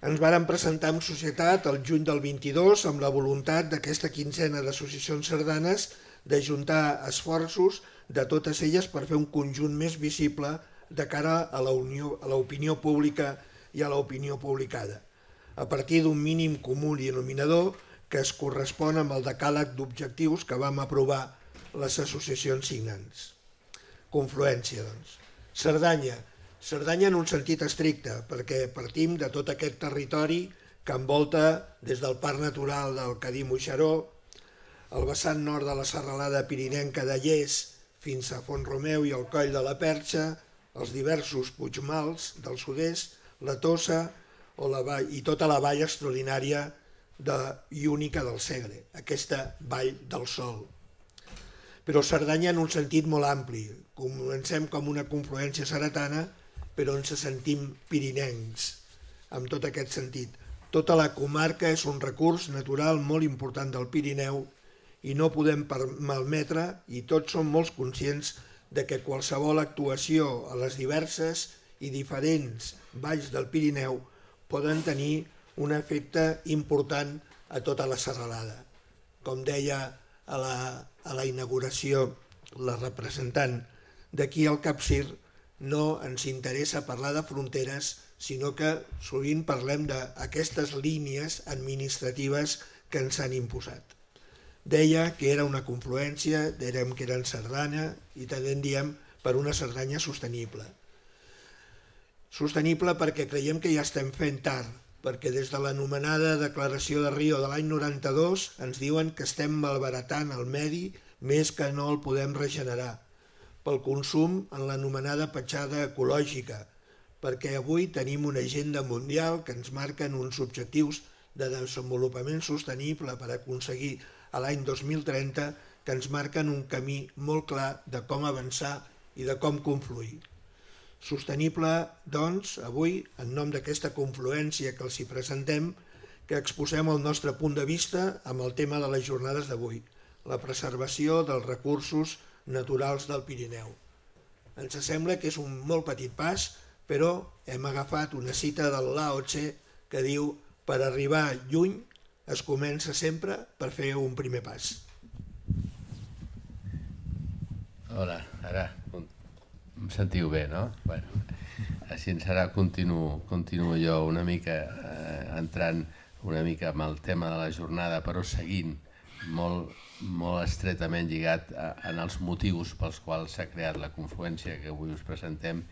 Ens vàrem presentar en societat el juny del 22 amb la voluntat d'aquesta quinzena d'associacions cerdanes d'ajuntar esforços de totes elles per fer un conjunt més visible de cara a l'opinió pública i a l'opinió publicada, a partir d'un mínim comú denominador que es correspon amb el decàleg d'objectius que vam aprovar les associacions signants. Confluència, doncs. Cerdanya. Cerdanya en un sentit estricte, perquè partim de tot aquest territori que envolta des del Parc Natural del Cadí-Moixeró, el vessant nord de la serralada pirinenca de Lles fins a Font-romeu i el Coll de la Perxa, els diversos Puigmals del sud-est, la Tossa i tota la vall extraordinària i única del Segre, aquesta Vall del Sol. Però Cerdanya en un sentit molt ampli. Comencem com una confluència ceretana, però ens sentim pirinencs, amb tot aquest sentit. Tota la comarca és un recurs natural molt important del Pirineu i no podem malmetre, i tots som molt conscients de que qualsevol actuació a les diverses i diferents valls del Pirineu poden tenir un efecte important a tota la serralada. Com deia a la inauguració la representant d'aquí al Capcir, no ens interessa parlar de fronteres, sinó que sovint parlem d'aquestes línies administratives que ens han imposat. Deia que era una confluència, dèiem que era Cerdanya, i també en diem per una Cerdanya sostenible. Sostenible perquè creiem que ja estem fent tard, perquè des de l'anomenada Declaració de Rio de l'any 92 ens diuen que estem malbaratant el medi més que no el podem regenerar, pel consum en l'anomenada petjada ecològica, perquè avui tenim una agenda mundial que ens marquen uns objectius de desenvolupament sostenible per aconseguir a l'any 2030 que ens marquen un camí molt clar de com avançar i de com confluir. Sostenible, doncs, avui, en nom d'aquesta confluència que els hi presentem, que exposem el nostre punt de vista amb el tema de les jornades d'avui, la preservació dels recursos naturals del Pirineu. Ens sembla que és un molt petit pas, però hem agafat una cita del Lao Tse que diu «Per arribar lluny es comença sempre per fer un primer pas». Hola, ara em sentiu bé, no? Bé, així ens serà, continuo jo una mica entrant una mica amb el tema de la jornada, però seguint molt estretament lligat en els motius pels quals s'ha creat la confluència que avui us presentem.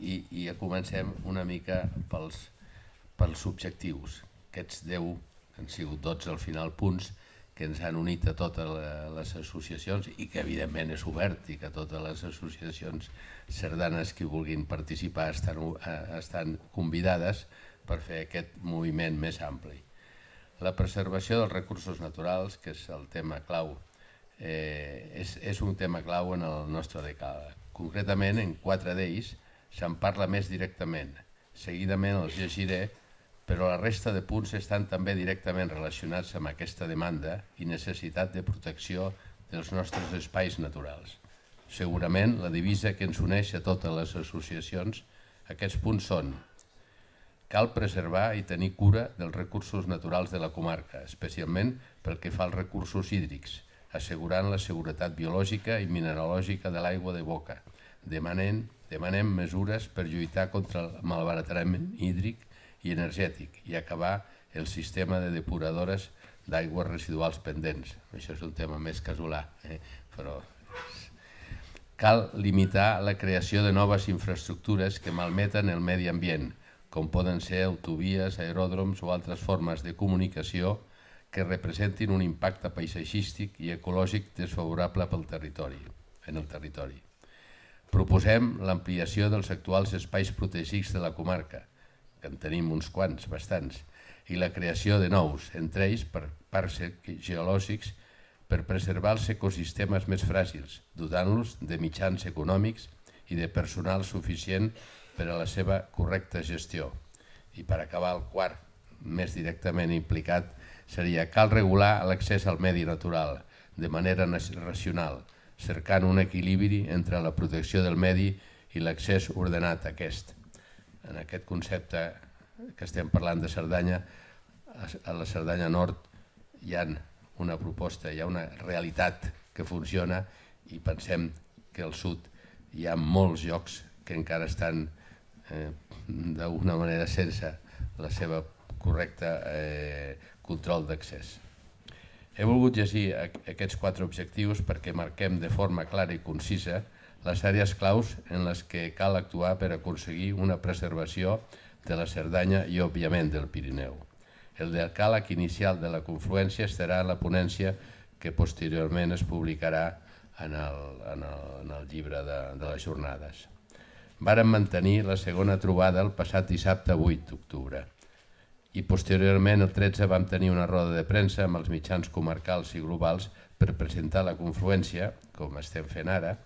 I comencem una mica pels objectius, aquests 10, han sigut 12 al final punts, que ens han unit a totes les associacions i que evidentment és obert i que totes les associacions sardanes que vulguin participar estan convidades per fer aquest moviment més ampli. La preservació dels recursos naturals, que és el tema clau, és un tema clau en el nostre decàleg. Concretament en 4 d'ells se'n parla més directament, seguidament els llegiré, però la resta de punts estan també directament relacionats amb aquesta demanda i necessitat de protecció dels nostres espais naturals. Segurament la divisa que ens uneix a totes les associacions, aquests punts són: cal preservar i tenir cura dels recursos naturals de la comarca, especialment pel que fa als recursos hídrics, assegurant la seguretat biològica i mineralògica de l'aigua de boca, demanem mesures per lluitar contra el malbaratament hídric i energètic i acabar el sistema de depuradores d'aigües residuals pendents. Això és un tema més casolà, però... Cal limitar la creació de noves infraestructures que malmeten el medi ambient, com poden ser autovies, aeròdroms o altres formes de comunicació que representin un impacte paisatgístic i ecològic desfavorable en el territori. Proposem l'ampliació dels actuals espais protegits de la comarca, que en tenim uns quants, bastants, i la creació de nous, entre ells parcs geològics, per preservar els ecosistemes més fràgils, dotant-los de mitjans econòmics i de personal suficient per a la seva correcta gestió. I per acabar, el quart, més directament implicat, seria: cal regular l'accés al medi natural de manera racional, cercant un equilibri entre la protecció del medi i l'accés ordenat a aquest. En aquest concepte que estem parlant de Cerdanya, a la Cerdanya Nord hi ha una proposta, hi ha una realitat que funciona i pensem que al sud hi ha molts llocs que encara estan d'alguna manera sense la seva correcta control d'accés. He volgut llegir aquests 4 objectius perquè marquem de forma clara i concisa les àrees claus en les que cal actuar per aconseguir una preservació de la Cerdanya i, òbviament, del Pirineu. El decàleg inicial de la confluència estarà en la ponència que posteriorment es publicarà en el llibre de les jornades. Vàrem mantenir la segona trobada el passat dissabte 8 d'octubre. i posteriorment el 13 vam tenir una roda de premsa amb els mitjans comarcals i globals per presentar la confluència, com estem fent ara,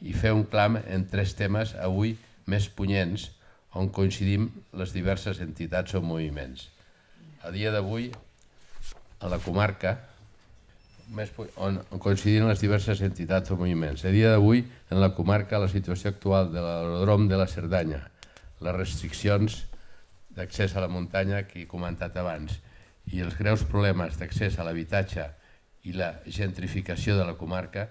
i fer un clam en tres temes avui més punyents on coincidim les diverses entitats o moviments. A dia d'avui, a la comarca, on coincidim les diverses entitats o moviments. A dia d'avui, en la comarca, la situació actual de l'aeròdrom de la Cerdanya, les restriccions d'accés a la muntanya que he comentat abans i els greus problemes d'accés a l'habitatge i la gentrificació de la comarca,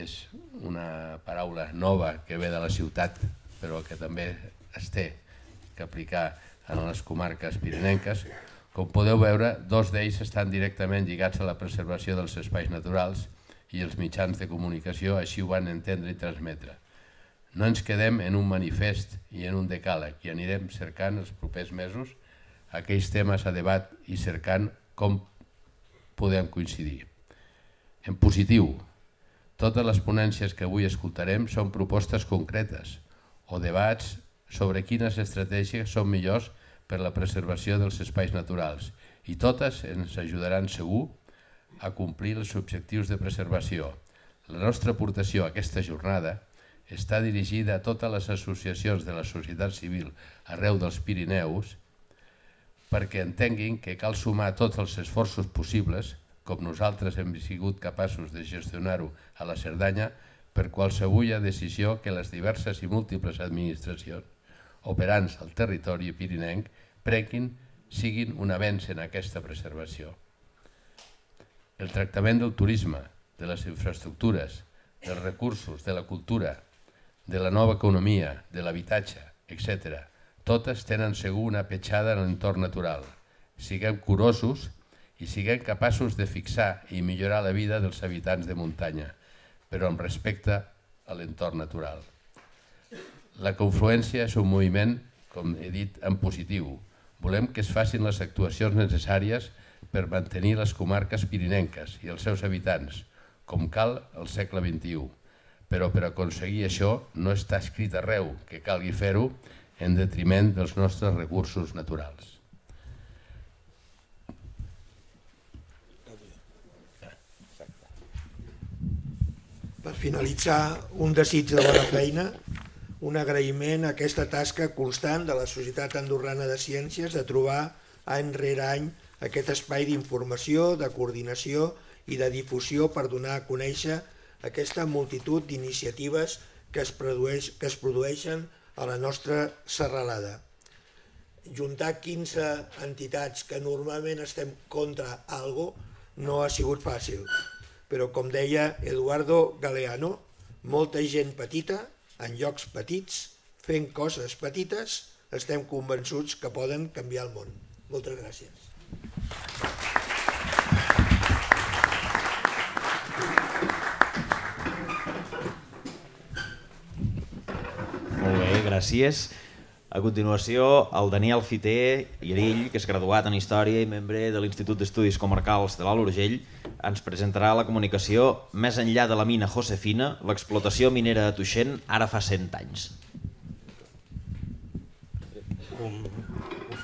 és una paraula nova que ve de la ciutat, però que també es té que aplicar en les comarques pirinenques. Com podeu veure, dos d'ells estan directament lligats a la preservació dels espais naturals i els mitjans de comunicació així ho van entendre i transmetre. No ens quedem en un manifest i en un decàleg i anirem cercant els propers mesos aquells temes a debat i cercant com podem coincidir. En positiu, totes les ponències que avui escoltarem són propostes concretes o debats sobre quines estratègies són millors per la preservació dels espais naturals i totes ens ajudaran segur a complir els objectius de preservació. La nostra aportació a aquesta jornada està dirigida a totes les associacions de la societat civil arreu dels Pirineus perquè entenguin que cal sumar tots els esforços possibles, com nosaltres hem sigut capaços de gestionar-ho a la Cerdanya, per qualsevulla decisió que les diverses i múltiples administracions operants al territori pirinenc prenguin, siguin un avenç en aquesta preservació. El tractament del turisme, de les infraestructures, dels recursos, de la cultura, de la nova economia, de l'habitatge, etc. Totes tenen segur una petjada en l'entorn natural. Siguem curosos i siguem capaços de fixar i millorar la vida dels habitants de muntanya, però amb respecte a l'entorn natural. La confluència és un moviment, com he dit, en positiu. Volem que es facin les actuacions necessàries per mantenir les comarques pirinenques i els seus habitants, com cal al segle XXI. Però per aconseguir això no està escrit arreu que calgui fer-ho en detriment dels nostres recursos naturals. Per finalitzar, un desig de bona feina, un agraïment a aquesta tasca constant de la Societat Andorrana de Ciències de trobar any rere any aquest espai d'informació, de coordinació i de difusió per donar a conèixer aquesta multitud d'iniciatives que es produeixen a la nostra serralada. Juntar 15 entitats que normalment estem contra algo no ha sigut fàcil, però com deia Eduardo Galeano, molta gent petita, en llocs petits, fent coses petites, estem convençuts que poden canviar el món. Moltes gràcies. Molt bé, gràcies. A continuació, el Daniel Fiter Ierill, que és graduat en Història i membre de l'Institut d'Estudis Comarcals de l'Alt Urgell, ens presentarà la comunicació Més enllà de la mina Josefina, l'explotació minera de Tuixén ara fa 100 anys. Ho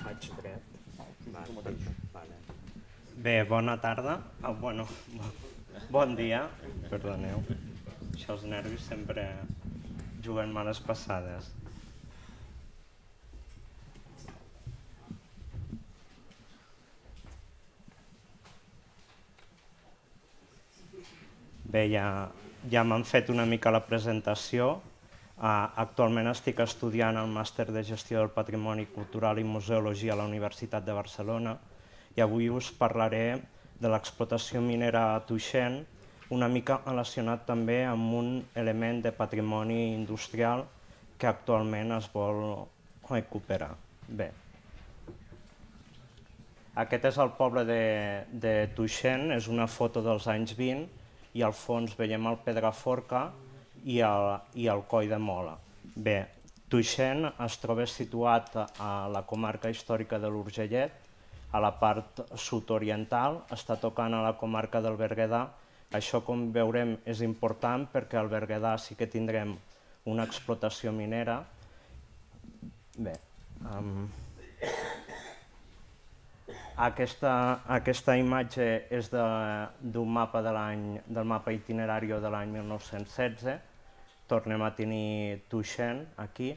faig dret. Bé, bona tarda. Bon dia. Perdoneu. Això els nervis sempre juguen males passades. Bé, ja m'han fet una mica la presentació. Actualment estic estudiant el màster de Gestió del Patrimoni Cultural i Museologia a la Universitat de Barcelona i avui us parlaré de l'explotació minera a Tuixén, una mica relacionat també amb un element de patrimoni industrial que actualment es vol recuperar. Bé, aquest és el poble de Tuixén, és una foto dels anys 20, i al fons veiem el Pedraforca i el Coll de Mola. Bé, Tuixén es troba situat a la comarca històrica de l'Urgellet, a la part sud-oriental, està tocant a la comarca del Berguedà. Això, com veurem, és important perquè al Berguedà sí que tindrem una explotació minera. Bé, Aquesta imatge és d'un mapa del mapa itinerari de l'any 1916. Tornem a tenir Tuixén aquí.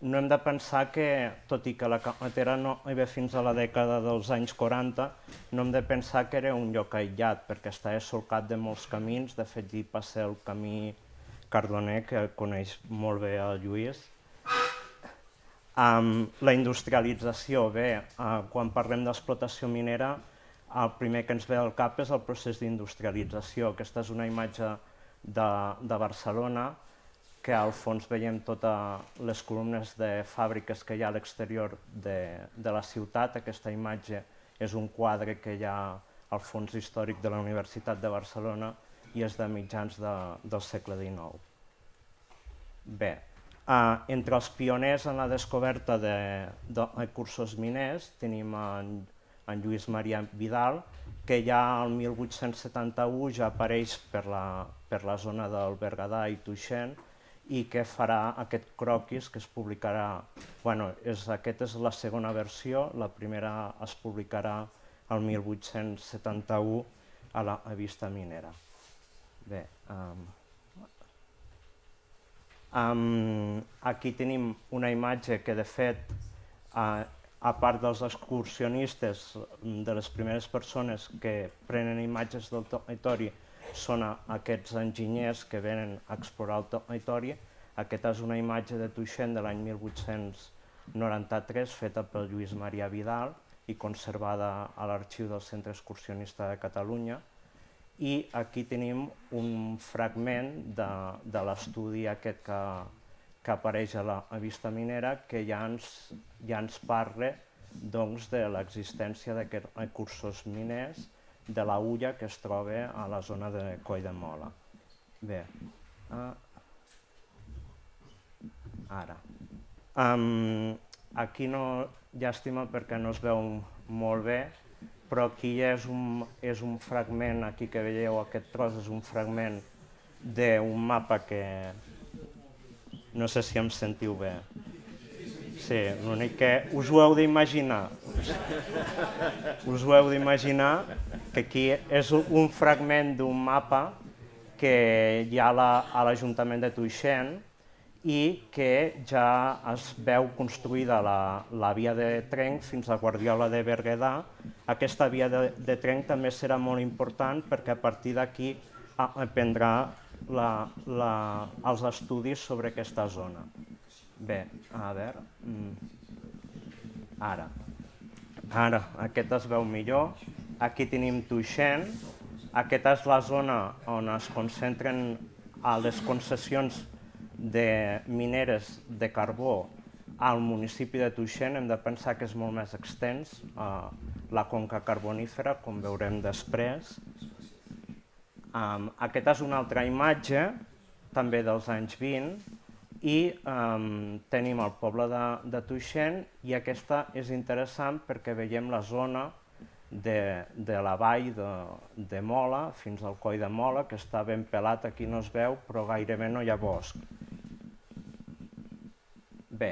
No hem de pensar que, tot i que la carretera no era fins a la dècada dels anys 40, no hem de pensar que era un lloc aïllat, perquè estava solcat de molts camins. De fet, hi passa el camí Cardoner, que coneix molt bé el Lluís. La industrialització, bé, quan parlem d'explotació minera, el primer que ens ve al cap és el procés d'industrialització. Aquesta és una imatge de Barcelona, que al fons veiem totes les columnes de fàbriques que hi ha a l'exterior de la ciutat. Aquesta imatge és un quadre que hi ha al fons històric de la Universitat de Barcelona i és de mitjans del segle XIX. Bé, entre els pioners en la descoberta de recursos miners tenim en Lluís Maria Vidal, que ja el 1871 ja apareix per la zona del Berguedà i Tuixén, i que farà aquest croquis que es publicarà. Aquesta és la segona versió, la primera es publicarà el 1871 a la revista minera. Bé, aquí tenim una imatge que, de fet, a part dels excursionistes, de les primeres persones que prenen imatges del territori són aquests enginyers que venen a explorar el territori. Aquesta és una imatge de Tuixén de l'any 1893, feta per Lluís Maria Vidal i conservada a l'Arxiu del Centre Excursionista de Catalunya. I aquí tenim un fragment de l'estudi aquest que apareix a la revista minera, que ja ens parla de l'existència d'aquests recursos miners de la hulla que es troba a la zona de Coll de Mola. Bé, ara. Aquí no, llàstima perquè no es veu molt bé, però aquí és un fragment, aquí que veieu aquest tros, és un fragment d'un mapa que... No sé si em sentiu bé. Sí, l'únic que us ho heu d'imaginar. Us ho heu d'imaginar que aquí és un fragment d'un mapa que hi ha a l'Ajuntament de Tuixén i que ja es veu construïda la via de tren fins a Guardiola de Berguedà. Aquesta via de tren també serà molt important perquè a partir d'aquí aprendrà els estudis sobre aquesta zona. Bé, a veure... Ara, aquest es veu millor. Aquí tenim Tuixén. Aquesta és la zona on es concentren les concessions de mineres de carbó al municipi de Tuixén. Hem de pensar que és molt més extens, la conca carbonífera, com veurem després. Aquesta és una altra imatge, també dels anys 20, i tenim el poble de Tuixén, i aquesta és interessant perquè veiem la zona de la vall de Mola fins al Coll de Mola, que està ben pelat, aquí no es veu, però gairebé no hi ha bosc. Bé,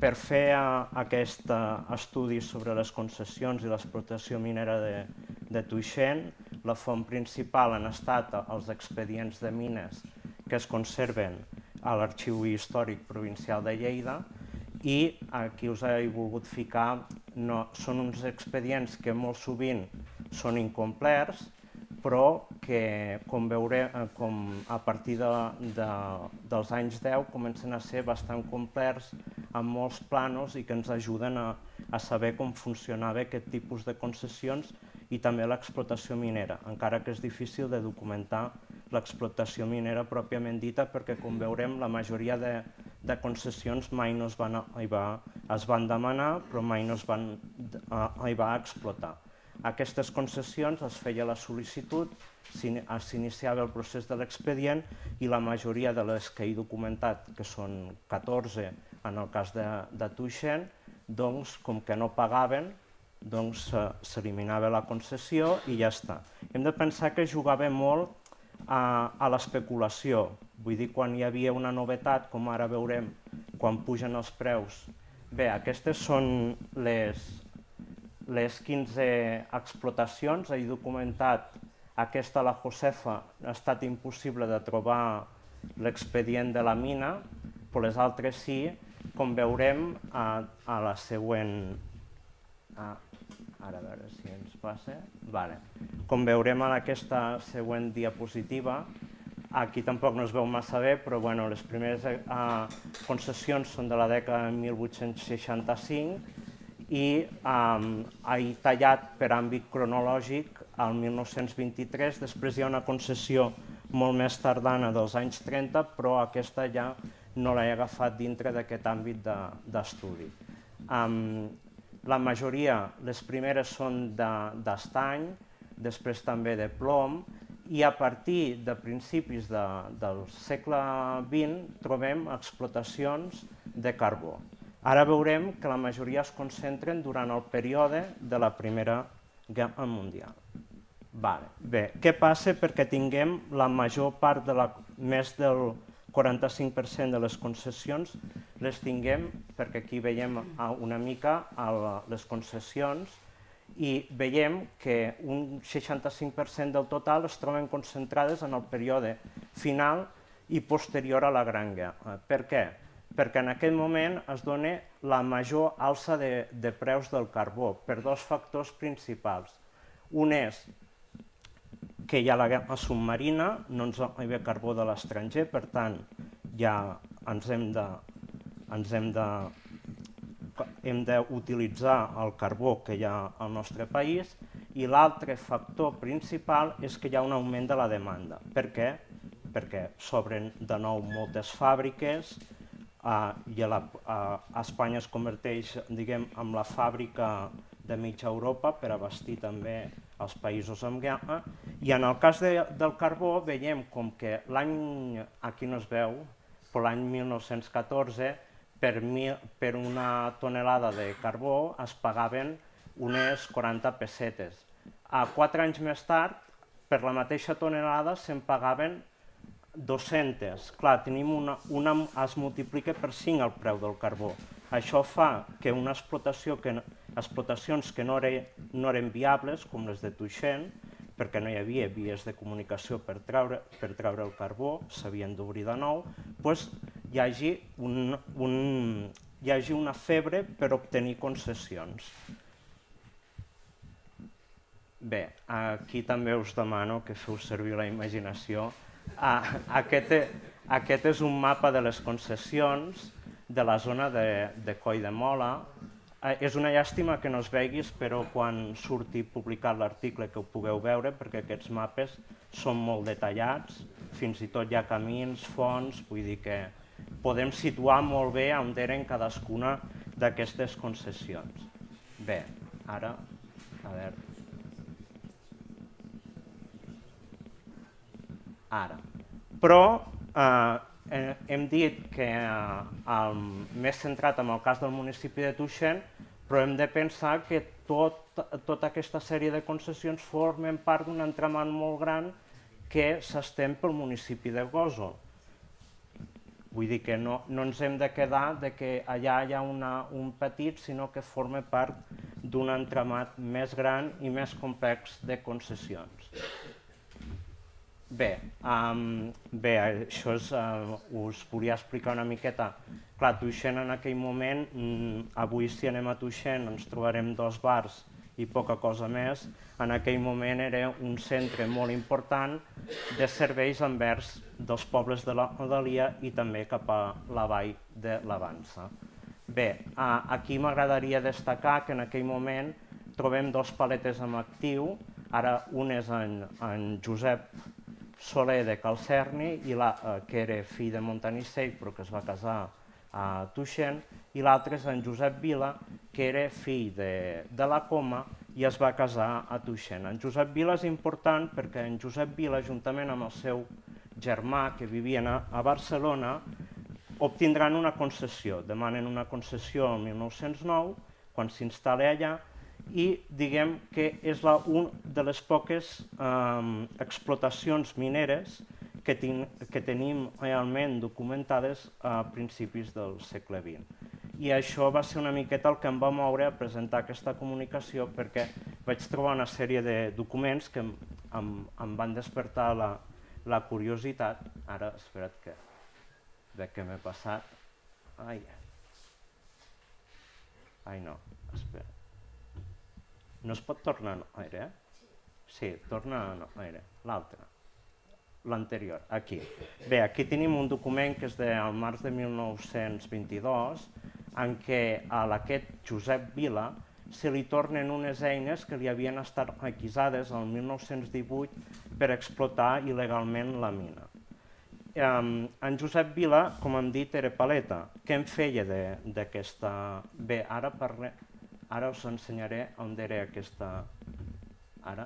per fer aquest estudi sobre les concessions i l'explotació minera de Tuixén, la font principal han estat els expedients de mines que es conserven a l'Arxiu Històric Provincial de Lleida, i aquí us he volgut ficar, són uns expedients que molt sovint són incomplerts, però que, com a partir dels anys 10, comencen a ser bastant complerts amb molts plànols i que ens ajuden a saber com funcionava aquest tipus de concessions i també l'explotació minera, encara que és difícil de documentar l'explotació minera pròpiament dita, perquè, com veurem, la majoria de concessions mai no es van arribar. Es van demanar, però mai no es van arribar a explotar. Aquestes concessions es feia la sol·licitud, s'iniciava el procés de l'expedient, i la majoria de les que he documentat, que són 14 en el cas de Tuixén, doncs, com que no pagaven, doncs s'eliminava la concessió i ja està. Hem de pensar que jugava molt a l'especulació, vull dir, quan hi havia una novetat, com ara veurem, quan pugen els preus. Bé, aquestes són les les 15 explotacions. He documentat aquesta, la Josefa, ha estat impossible de trobar l'expedient de la mina, però les altres sí, com veurem a la següent... Ara a veure si ens passa... Vale. Com veurem en aquesta següent diapositiva, aquí tampoc no es veu massa bé, però bueno, les primeres concessions són de la dècada de 1865 i he tallat per àmbit cronològic al 1923, després hi ha una concessió molt més tardana dels anys 30, però aquesta ja no l'he agafat dintre d'aquest àmbit d'estudi. La majoria, les primeres són d'estany, després també de plom, i a partir de principis del segle XX trobem explotacions de carbó. Ara veurem que la majoria es concentren durant el període de la Primera Guerra Mundial. Bé, què passa perquè tinguem la major part, més del 45% de les concessions, les tinguem perquè aquí veiem una mica les concessions i veiem que un 65% del total es troben concentrades en el període final i posterior a la Gran Guerra. Per què? Perquè en aquest moment es dona la major alça de preus del carbó per dos factors principals. Un és que hi ha la guerra submarina, no ens arriba carbó de l'estranger, per tant, ja hem d'utilitzar el carbó que hi ha al nostre país, i l'altre factor principal és que hi ha un augment de la demanda. Per què? Perquè s'obren de nou moltes fàbriques, i Espanya es converteix, diguem, en la fàbrica de mitja Europa per abastir també els països amb guerra, i en el cas del carbó veiem com que l'any, aquí no es veu, però l'any 1914 per una tonelada de carbó es pagaven unes 40 pessetes. 4 anys més tard, per la mateixa tonelada se'n pagaven 200. Clar, es multiplica per 5 el preu del carbó. Això fa que explotacions que no eren viables, com les de Tuixén, perquè no hi havia vies de comunicació per treure el carbó, s'havien d'obrir de nou, doncs hi hagi una febre per obtenir concessions. Bé, aquí també us demano que feu servir la imaginació. Aquest és un mapa de les concessions de la zona de Coll de Mola. És una llàstima que no es veguis, però quan surti publicat l'article que ho pugueu veure, perquè aquests mapes són molt detallats, fins i tot hi ha camins, fonts, vull dir que podem situar molt bé on eren cadascuna d'aquestes concessions. Bé, ara, a veure... Ara. Però hem dit que m'he centrat en el cas del municipi de Tuixén, però hem de pensar que tota aquesta sèrie de concessions formen part d'un entramat molt gran que s'estén pel municipi de Gósol. Vull dir que no ens hem de quedar que allà hi ha un petit, sinó que forma part d'un entramat més gran i més complex de concessions. Bé, això us volia explicar una miqueta. Clar, Tuixén en aquell moment, avui si anem a Tuixén ens trobarem 2 bars i poca cosa més, en aquell moment era un centre molt important de serveis envers dels pobles de la rodalia i també cap a la vall de Lavansa. Bé, aquí m'agradaria destacar que en aquell moment trobem 2 paletes en actiu, ara un és en Josep Soler de Calcerni, que era fill de Montanissell però que es va casar a Tuixén, i l'altre és en Josep Vila, que era fill de la Coma i es va casar a Tuixén. En Josep Vila és important perquè en Josep Vila, juntament amb el seu germà que vivien a Barcelona, obtindran una concessió, demanen una concessió el 1909, quan s'instal·la allà, i diguem que és una de les poques explotacions mineres que tenim realment documentades a principis del segle XX. i això va ser una miqueta el que em va moure a presentar aquesta comunicació, perquè vaig trobar una sèrie de documents que em van despertar la curiositat. Ara, espera't que veig que m'he passat. Ai, no, espera. No es pot tornar enrere, eh? Sí, torna enrere, l'altre, l'anterior, aquí. Bé, aquí tenim un document que és del març de 1922, en què a aquest Josep Vila se li tornen unes eines que li havien estat requisades el 1918 per explotar il·legalment la mina. En Josep Vila, com hem dit, era paleta. Què en feia d'aquesta... Bé, ara us ensenyaré on era aquesta... Ara...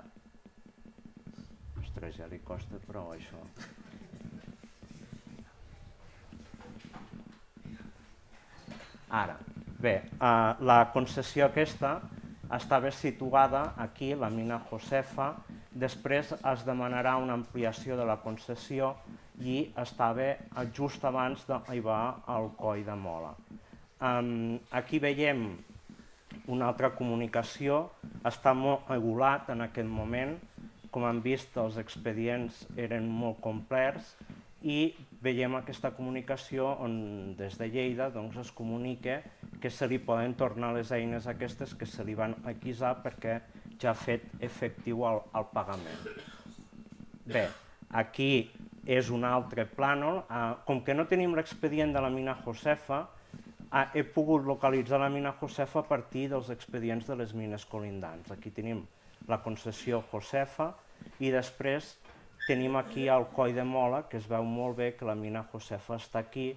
Ostres, ja li costa prou això. Ara, bé, la concessió aquesta estava situada aquí, la mina Josefa. Després es demanarà una ampliació de la concessió i estava just abans d'arribar al Coll de Mola. Aquí veiem una altra comunicació, està molt regulat en aquest moment, com han vist els expedients eren molt complets, i veiem aquesta comunicació on des de Lleida es comunica que se li poden tornar les eines aquestes que se li van requisar perquè ja ha fet efectiu el pagament. Bé, aquí és un altre plànol. Com que no tenim l'expedient de la mina Josefa, he pogut localitzar la mina Josefa a partir dels expedients de les mines colindants. Aquí tenim la concessió Josefa i després tenim aquí el Coll de Mola, que es veu molt bé que la mina Josefa està aquí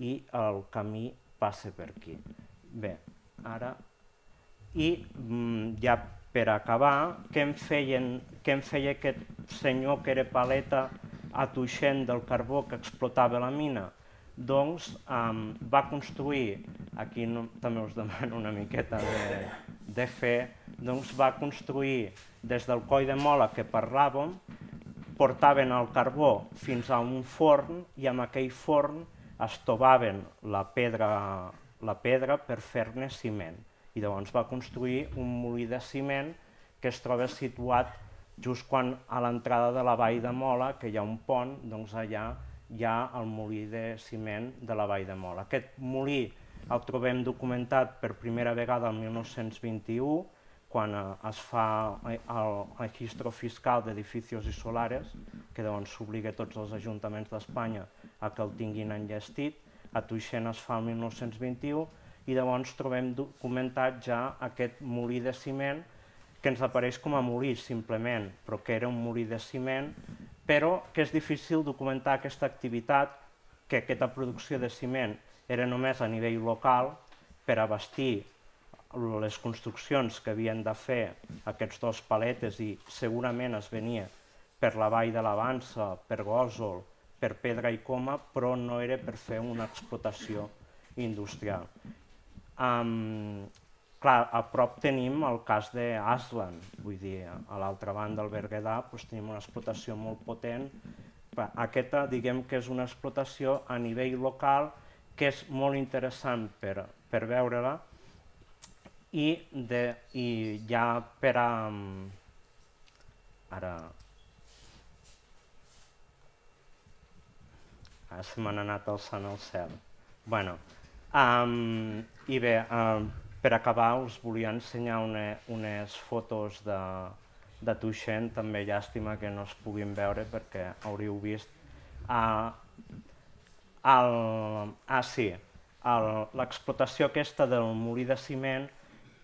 i el camí passa per aquí. Bé, ara... I ja per acabar, què en feia aquest senyor que era paleta atuixent del carbó que explotava la mina? Doncs va construir, aquí també us demano una miqueta de fer, doncs va construir des del Coll de Mola que parlàvem, portaven el carbó fins a un forn i amb aquell forn estovaven la pedra per fer-ne ciment. I llavors va construir un molí de ciment que es troba situat just quan a l'entrada de la Vall de Mola, que hi ha un pont, doncs allà hi ha el molí de ciment de la Vall de Mola. Aquest molí el trobem documentat per primera vegada el 1921, quan es fa el registro fiscal d'edificis i solares, que llavors s'obliga tots els ajuntaments d'Espanya a que el tinguin enllestit. A Tuixén es fa el 1921, i llavors trobem documentat ja aquest molí de ciment que ens apareix com a molí simplement, però que era un molí de ciment, però que és difícil documentar aquesta activitat, que aquesta producció de ciment era només a nivell local per abastir les construccions que havien de fer aquests dos paletes i segurament es venia per la Vall de la Vansa, per Gósol, per Pedra i Coma, però no era per fer una explotació industrial. Clar, a prop tenim el cas d'Aslan, vull dir, a l'altra banda del Berguedà tenim una explotació molt potent. Aquesta, diguem que és una explotació a nivell local que és molt interessant per veure-la i ja per a... Ara se m'han anat alçant al cel. Bé, i bé, per acabar us volia ensenyar unes fotos de Tuixén, també llàstima que no es puguin veure perquè hauríeu vist. Sí, l'explotació aquesta del molí de ciment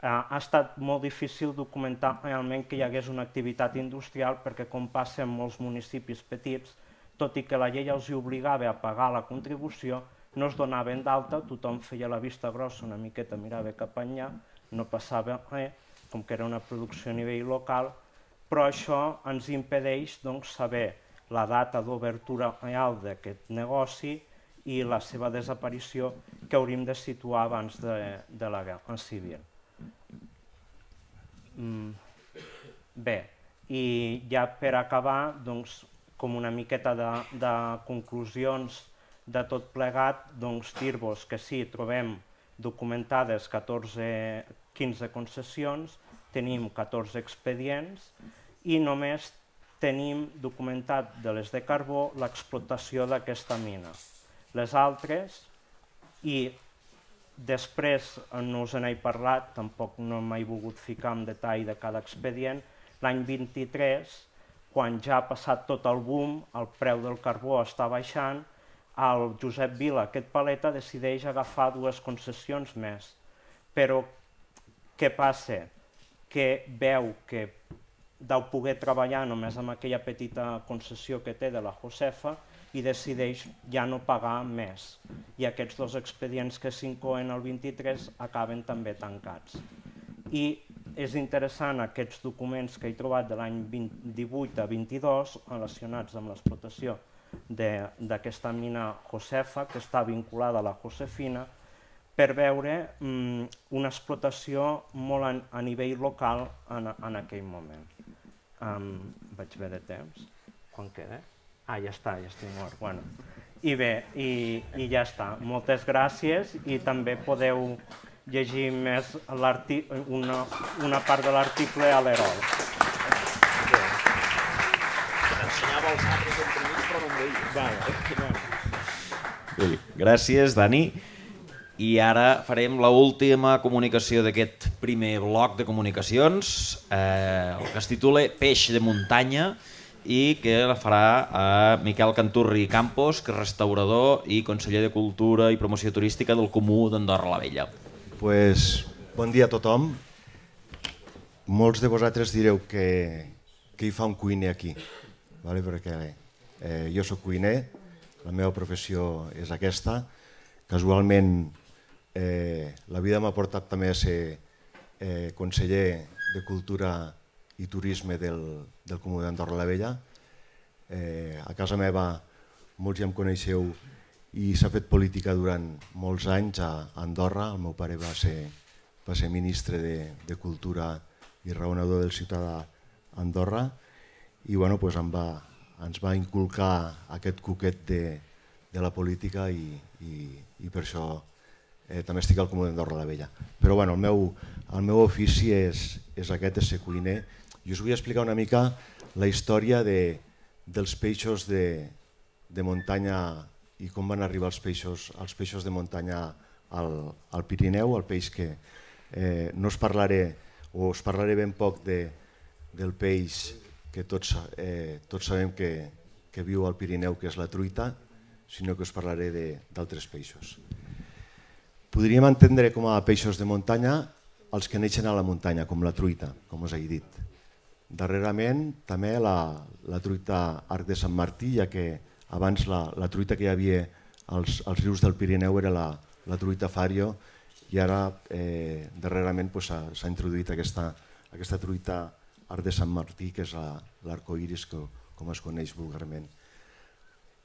ha estat molt difícil documentar realment que hi hagués una activitat industrial perquè com passa en molts municipis petits, tot i que la llei els obligava a pagar la contribució, no es donaven d'alta, tothom feia la vista grossa, una miqueta mirava cap enllà, no passava res, com que era una producció a nivell local, però això ens impedeix saber la data d'obertura real d'aquest negoci i la seva desaparició que hauríem de situar abans de la Guerra Civil. Bé, i ja per acabar, com una miqueta de conclusions de tot plegat, dir-vos que sí, trobem documentades 15 concessions, tenim 14 expedients i només tenim documentat de les de carbó l'explotació d'aquesta mina. Les altres, i després no us n'he parlat, tampoc no m'he volgut ficar en detall de cada expedient, l'any 23, quan ja ha passat tot el boom, el preu del carbó està baixant, el Josep Vila, aquest paleta, decideix agafar dues concessions més. Però què passa? Que veu que deu poder treballar només amb aquella petita concessió que té de la Josefa i decideix ja no pagar més. I aquests dos expedients que s'incoen el 23 acaben també tancats. I és interessant aquests documents que he trobat de l'any 18 a 22 relacionats amb l'explotació d'aquesta mina Josefa, que està vinculada a la Josefina, per veure una explotació molt a nivell local en aquell moment. Vaig bé de temps. Quan queda? Ah, ja està, ja estic mort. Bueno. I bé, i ja està. Moltes gràcies i també podeu llegir més una part de l'article a l'Herol. Ensenyava els altres entremig, però no em veia. Gràcies, Dani. I ara farem l'última comunicació d'aquest primer bloc de comunicacions, el que es titula Peix de muntanya i que la farà Miquel Canturri Campos, que és restaurador i conseller de Cultura i Promoció Turística del Comú d'Andorra la Vella. Bon dia a tothom. Molts de vosaltres direu que hi fa un cuiner aquí, perquè jo soc cuiner, la meva professió és aquesta. Casualment la vida m'ha portat també a ser conseller de Cultura i Turisme del Comú d'Andorra la Vella. A casa meva molts ja em coneixeu i s'ha fet política durant molts anys a Andorra. El meu pare va ser ministre de Cultura i raonador del ciutadà Andorra i ens va inculcar aquest cuquet de la política i per això també estic al Comú d'Andorra la Vella. Però el meu ofici és aquest, és ser cuiner. I us vull explicar una mica la història dels peixos de muntanya i com van arribar els peixos de muntanya al Pirineu, al peix que no us parlaré, o us parlaré ben poc del peix que tots sabem que viu al Pirineu, que és la truita, sinó que us parlaré d'altres peixos. Podríem entendre com a peixos de muntanya els que neixen a la muntanya, com la truita, com us he dit. Darrerament també la truita Arc de Sant Martí, ja que abans la truita que hi havia als rius del Pirineu era la truita Fario i ara darrerament s'ha introduït aquesta truita Arc de Sant Martí, que és l'arcoiris, com es coneix vulgarment.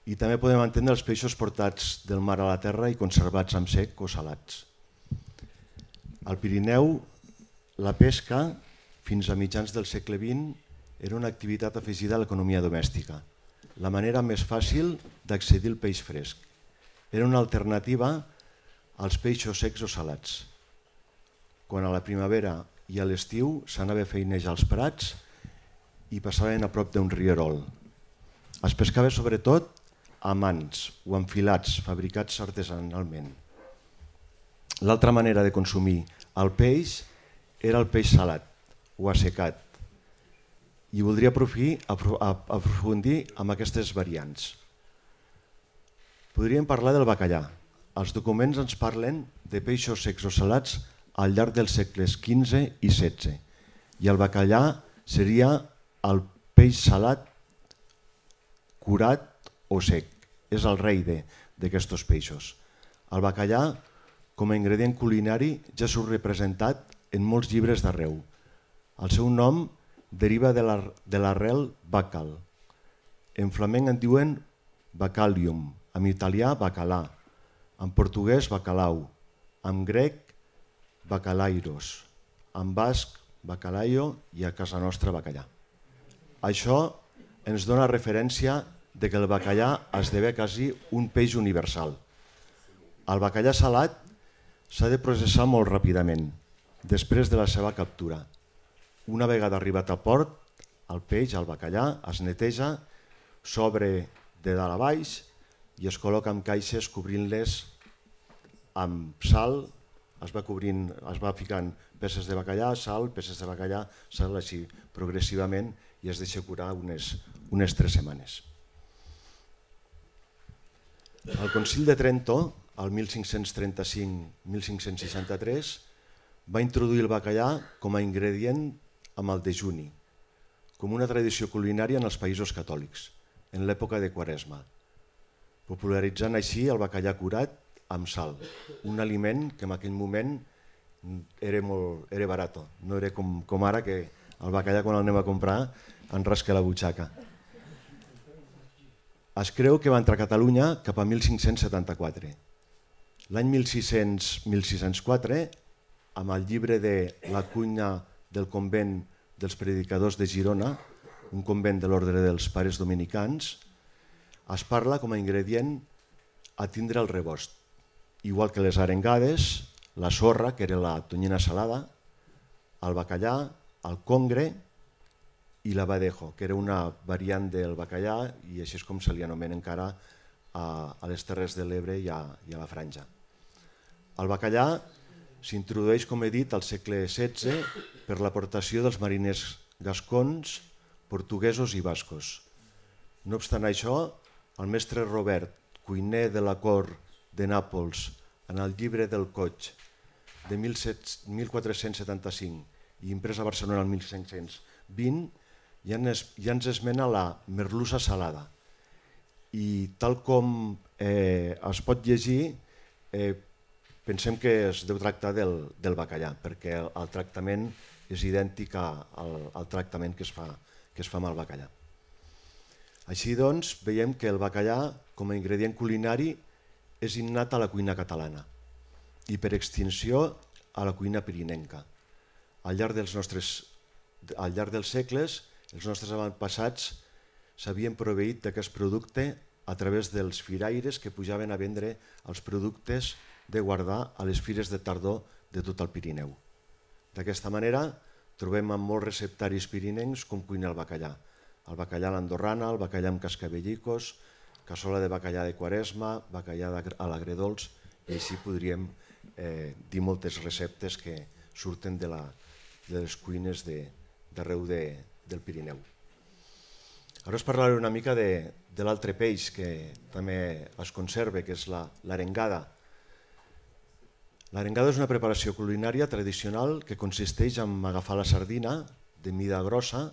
I també podem entendre els peixos portats del mar a la terra i conservats amb sec o salats. Al Pirineu, la pesca, fins a mitjans del segle XX, era una activitat afegida a l'economia domèstica, la manera més fàcil d'accedir al peix fresc. Era una alternativa als peixos secs o salats. Quan a la primavera i a l'estiu s'anava a feinejar als prats i passaven a prop d'un rierol. Es pescava sobretot a mans o enfilats fabricats artesanalment. L'altra manera de consumir el peix era el peix salat o assecat i voldria aprofundir en aquestes variants. Podríem parlar del bacallà. Els documents ens parlen de peixos secs o salats al llarg dels segles XV i XVI i el bacallà seria el peix salat curat o sec, és el rei d'aquests peixos. El bacallà, com a ingredient culinari, ja surt representat en molts llibres d'arreu. El seu nom deriva de l'arrel bacal. En flamenc en diuen bacalium, en italià bacalà, en portuguès bacalau, en grec bacalairos, en basc bacalaio i a casa nostra bacallà. Això ens dona referència que el bacallà esdevé quasi un peix universal. El bacallà salat s'ha de processar molt ràpidament, després de la seva captura. Una vegada arribat a port, el peix, el bacallà, es neteja, s'obre de dalt a baix i es col·loca en caixes cobrint-les amb sal, es va ficant peces de bacallà, sal, peces de bacallà, sal, així progressivament, i es deixa curar unes 3 setmanes. El Concili de Trento, el 1535-1563, va introduir el bacallà com a ingredient amb el dejuni, com una tradició culinària en els països catòlics, en l'època de Quaresma, popularitzant així el bacallà curat amb sal, un aliment que en aquell moment era barat, no era com ara que el bacallà quan l'anem a comprar ens rasca la butxaca. Es creu que va entrar a Catalunya cap a 1574. L'any 1604, amb el llibre de la cuina del convent dels predicadors de Girona, un convent de l'ordre dels pares dominicans, es parla com a ingredient a tindre el rebost, igual que les arengades, la sorra, que era la tonyina salada, el bacallà, el congre i l'abadejo, que era una variant del bacallà i així és com se li anomena encara a les Terres de l'Ebre i a la Franja. El bacallà s'introdueix, com he dit, al segle XVI per l'aportació dels mariners gascons, portuguesos i bascos. No obstant això, el mestre Robert, cuiner de la cort de Nàpols, en el llibre del Coig de 1475 i imprès a Barcelona el 1520, ja ens esmena la merlussa salada. I tal com es pot llegir, pensem que es deu tractar del bacallà, perquè el tractament és idèntic al tractament que es fa amb el bacallà. Així doncs, veiem que el bacallà, com a ingredient culinari, és innat a la cuina catalana i per extinció a la cuina pirinenca. Al llarg dels segles, els nostres avantpassats s'havien proveït d'aquest producte a través dels firaires que pujaven a vendre els productes de guardar a les fires de tardor de tot el Pirineu. D'aquesta manera, trobem en molts receptaris pirinencs com cuina el bacallà. El bacallà a l'andorrana, el bacallà amb cascabellicos, cassola de bacallà de Quaresma, bacallà a l'agredolç, i així podríem dir moltes receptes que surten de les cuines d'arreu del Pirineu. Ara us parlaré una mica de l'altre peix que també es conserva, que és l'arengada. L'arengada és una preparació culinària tradicional que consisteix en agafar la sardina de mida grossa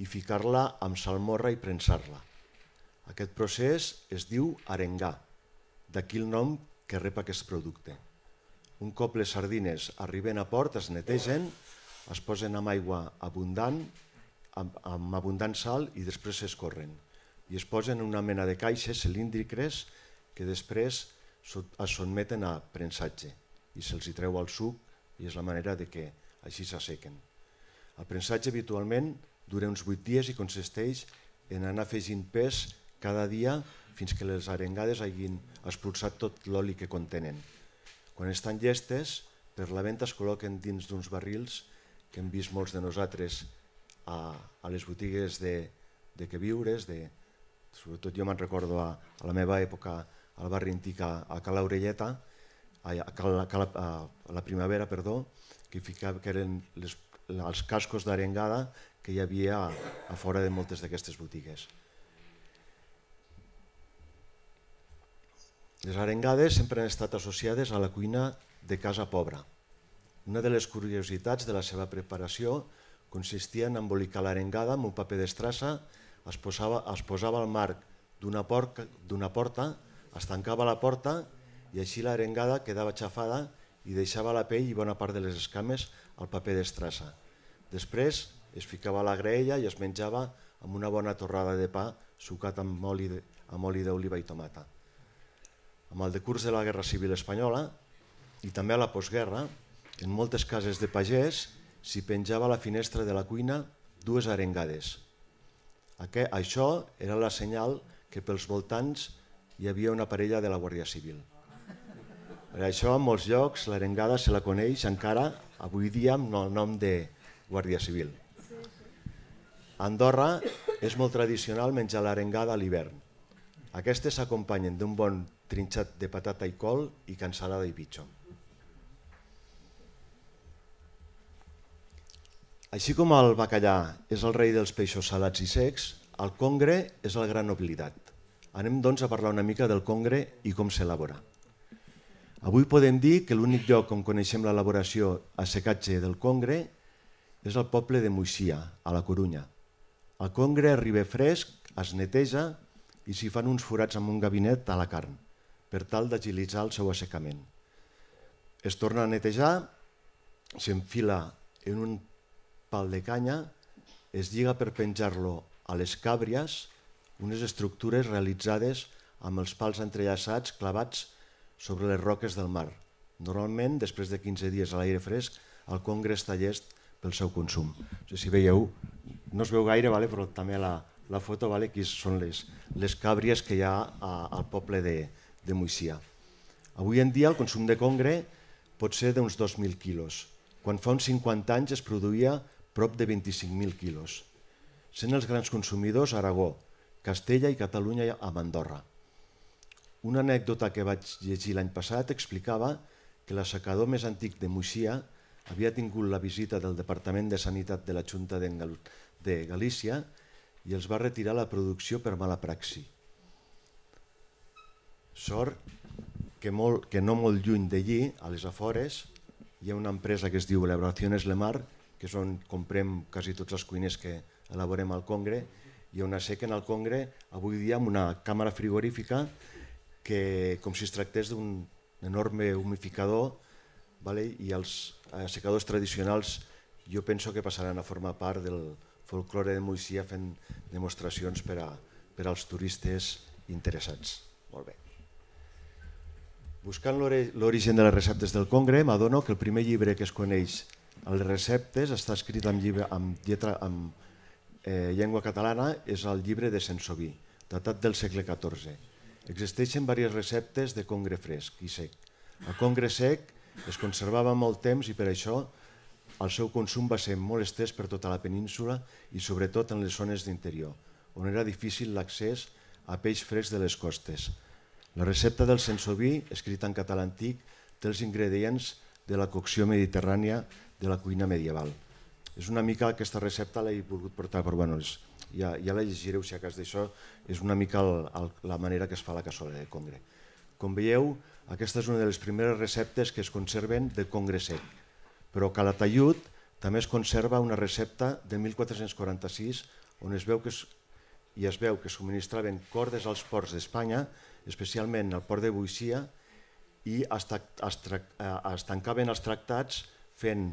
i ficar-la amb salmorra i prensar-la. Aquest procés es diu arengar, d'aquí el nom que rep aquest producte. Un cop les sardines arriben a port, es netegen, es posen amb aigua abundant, amb abundant sal i després s'escorren. I es posen en una mena de caixes cilíndriques que després es sotmeten a prensatge i se'ls hi treu el suc i és la manera que així s'assequen. El prensatge habitualment dura uns 8 dies i consisteix en anar afegint pes cada dia fins que les arengades hagin expulsat tot l'oli que contenen. Quan estan llestes, per la venda es col·loquen dins d'uns barrils que hem vist molts de nosaltres a les botigues de queviures, sobretot jo me'n recordo a la meva època al barri antic a Ca l'Orelleta, a la primavera, que eren els cascos d'arengada que hi havia a fora de moltes d'aquestes botigues. Les arengades sempre han estat associades a la cuina de casa pobra. Una de les curiositats de la seva preparació consistia en embolicar l'arengada amb un paper d'estrassa, es posava al marc d'una porta, es tancava la porta i així l'arengada quedava aixafada i deixava la pell i bona part de les escames al paper d'estrassa. Després es ficava a la graella i es menjava amb una bona torrada de pa sucat amb oli d'oliva i tomata. Amb el decurs de la Guerra Civil Espanyola i també a la postguerra, en moltes cases de pagès s'hi penjava a la finestra de la cuina 2 arengades. Això era la senyal que pels voltants hi havia una parella de la Guàrdia Civil. Per això, en molts llocs, l'arengada se la coneix encara avui dia amb el nom de Guàrdia Civil. A Andorra és molt tradicional menjar l'arengada a l'hivern. Aquestes s'acompanyen d'un bon trinxat de patata i col i cansalada i pitxo. Així com el bacallà és el rei dels peixos salats i secs, el congre és la gran oblidat. Anem doncs a parlar una mica del congre i com s'elabora. Avui podem dir que l'únic lloc on coneixem l'elaboració a secatge del congre és el poble de Muixia, a la Corunya. El congre arriba fresc, es neteja i s'hi fan uns forats amb un gabinet a la carn, per tal d'agilitzar el seu assecament. Es torna a netejar, s'enfila en un pal de canya, es lliga per penjar-lo a les càbries, unes estructures realitzades amb els pals entrellaçats clavats sobre les roques del mar. Normalment, després de 15 dies a l'aire fresc, el congre està llest pel seu consum. Si veieu, no es veu gaire, però també la foto, aquí són les càbries que hi ha al poble de Muixia. Avui en dia el consum de congre pot ser d'uns 2.000 quilos. Quan fa uns 50 anys es produïa prop de 25.000 quilos. Sent els grans consumidors Aragó, Castella i Catalunya amb Andorra. Una anècdota que vaig llegir l'any passat explicava que l'assecador més antic de Muixia havia tingut la visita del Departament de Sanitat de la Junta de Galícia i els va retirar la producció per mala praxi. Sort que no molt lluny d'allí, a les afores, hi ha una empresa que es diu Elaboraciones Le Mar, que és on comprem quasi tots els cuiners que elaborem al congre, i on assequen al congre avui dia amb una càmera frigorífica que com si es tractés d'un enorme humificador, i els assecadors tradicionals jo penso que passaran a formar part del folklore de Muixia fent demostracions per als turistes interessats. Molt bé. Buscant l'origen de les receptes del congre, m'adono que el primer llibre que es coneix a les receptes està escrit amb llengua catalana, és el llibre de Sensoví, datat del segle XIV. Existeixen diverses receptes de congre fresc i sec. El congre sec es conservava molt temps i per això el seu consum va ser molt estès per tota la península i sobretot en les zones d'interior, on era difícil l'accés a peix fresc de les costes. La recepta del Sensoví, escrita en català antic, té els ingredients de la cocció mediterrània de la cuina medieval. És una mica aquesta recepta l'he volgut portar, però ja la llegireu si a cas d'això, és una mica la manera que es fa la cassola de congre. Com veieu, aquesta és una de les primeres receptes que es conserven de congre sec, però a Calataiud també es conserva una recepta de 1446 on es veu que subministraven cordes als ports d'Espanya, especialment al port de Muixia, i es tancaven els tractats fent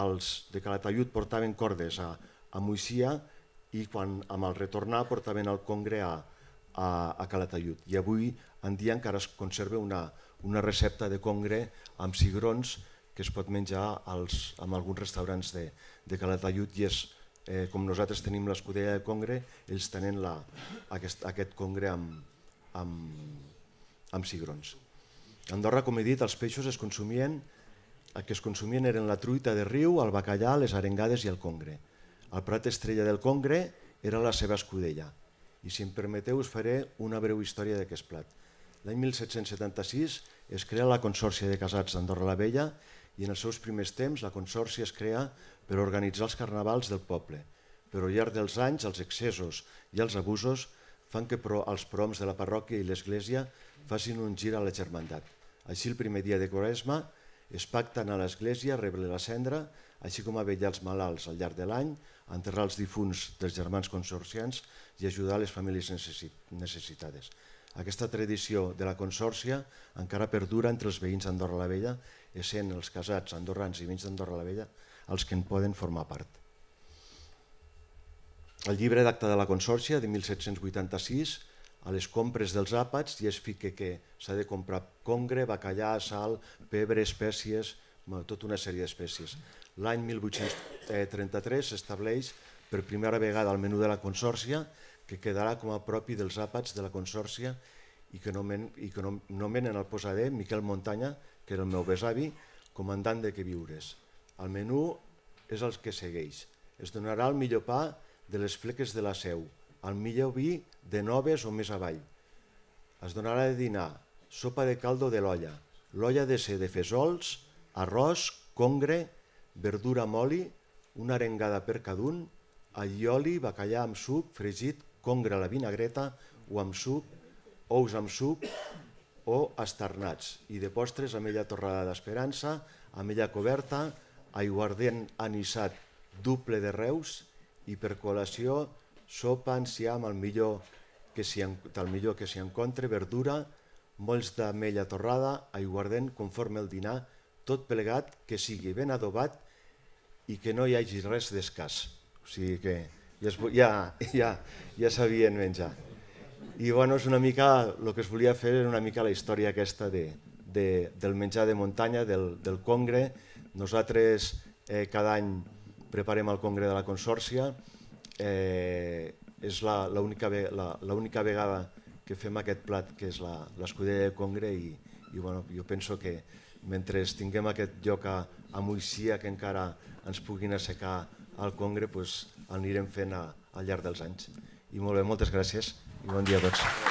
els de Calataiud portaven cordes a Muixia i quan amb el retornar portaven el congre a Calataiud. I avui en dia encara es conserva una recepta de congre amb cigrons que es pot menjar en alguns restaurants de Calataiud i és com nosaltres tenim l'escudella de congre, ells tenen aquest congre amb cigrons. A Andorra, com he dit, els peixos que es consumien eren la truita de riu, el bacallà, les arengades i el congre. El plat estrella del congre era la seva escudella. I si em permeteu us faré una breu història d'aquest plat. L'any 1776 es crea la Consòrcia de Casats d'Andorra la Vella i en els seus primers temps la Consòrcia es crea per organitzar els carnavals del poble. Però al llarg dels anys els excessos i els abusos fan que els prohoms de la parròquia i l'església facin un gir a la germandat. Així el primer dia de Quaresma es pacten a l'església a rebre la cendra, així com a vetllar els malalts al llarg de l'any, enterrar els difunts dels germans consorcians i ajudar les famílies necessitades. Aquesta tradició de la Consòrcia encara perdura entre els veïns d'Andorra la Vella, essent els casats andorrans i veïns d'Andorra la Vella els que en poden formar part. El llibre d'acta de la Consòrcia de 1786, a les compres dels àpats ja es fica que s'ha de comprar congre, bacallà, sal, pebre, espècies, tota una sèrie d'espècies. L'any 1833 s'estableix per primera vegada el menú de la Consòrcia que quedarà com a propi dels àpats de la Consòrcia i que nomenen el posader Miquel Montanya, que era el meu besavi, comandant de queviures. El menú és el que segueix. Es donarà el millor pa de les fleques de la Seu, el millor vi de Noves o més avall. Es donarà de dinar sopa de caldo de l'olla, l'olla de ser de fesols, arròs, congre, verdura moli, una arengada per cada un, allioli, bacallà amb suc, fregit, congre a la vinagreta o amb suc, ous amb suc o estarnats, i de postres amella torrada d'esperança, amella coberta, aiguardent anissat doble de Reus i per col·lació sopa enciam el millor que s'hi encontre, verdura, molls d'amella torrada, aiguardent conforme el dinar, tot plegat que sigui ben adobat i que no hi hagi res d'escàs. O sigui que ja sabien menjar. I és una mica, el que es volia fer era una mica la història aquesta del menjar de muntanya, del Congre. Nosaltres cada any preparem el Congre de la Consòrcia. És l'única vegada que fem aquest plat, que és l'escudella de Congre, i jo penso que mentre tinguem aquest lloc a Muixia que encara ens puguin assecar al Congre, l'anirem fent al llarg dels anys. I molt bé, moltes gràcies i bon dia a tots.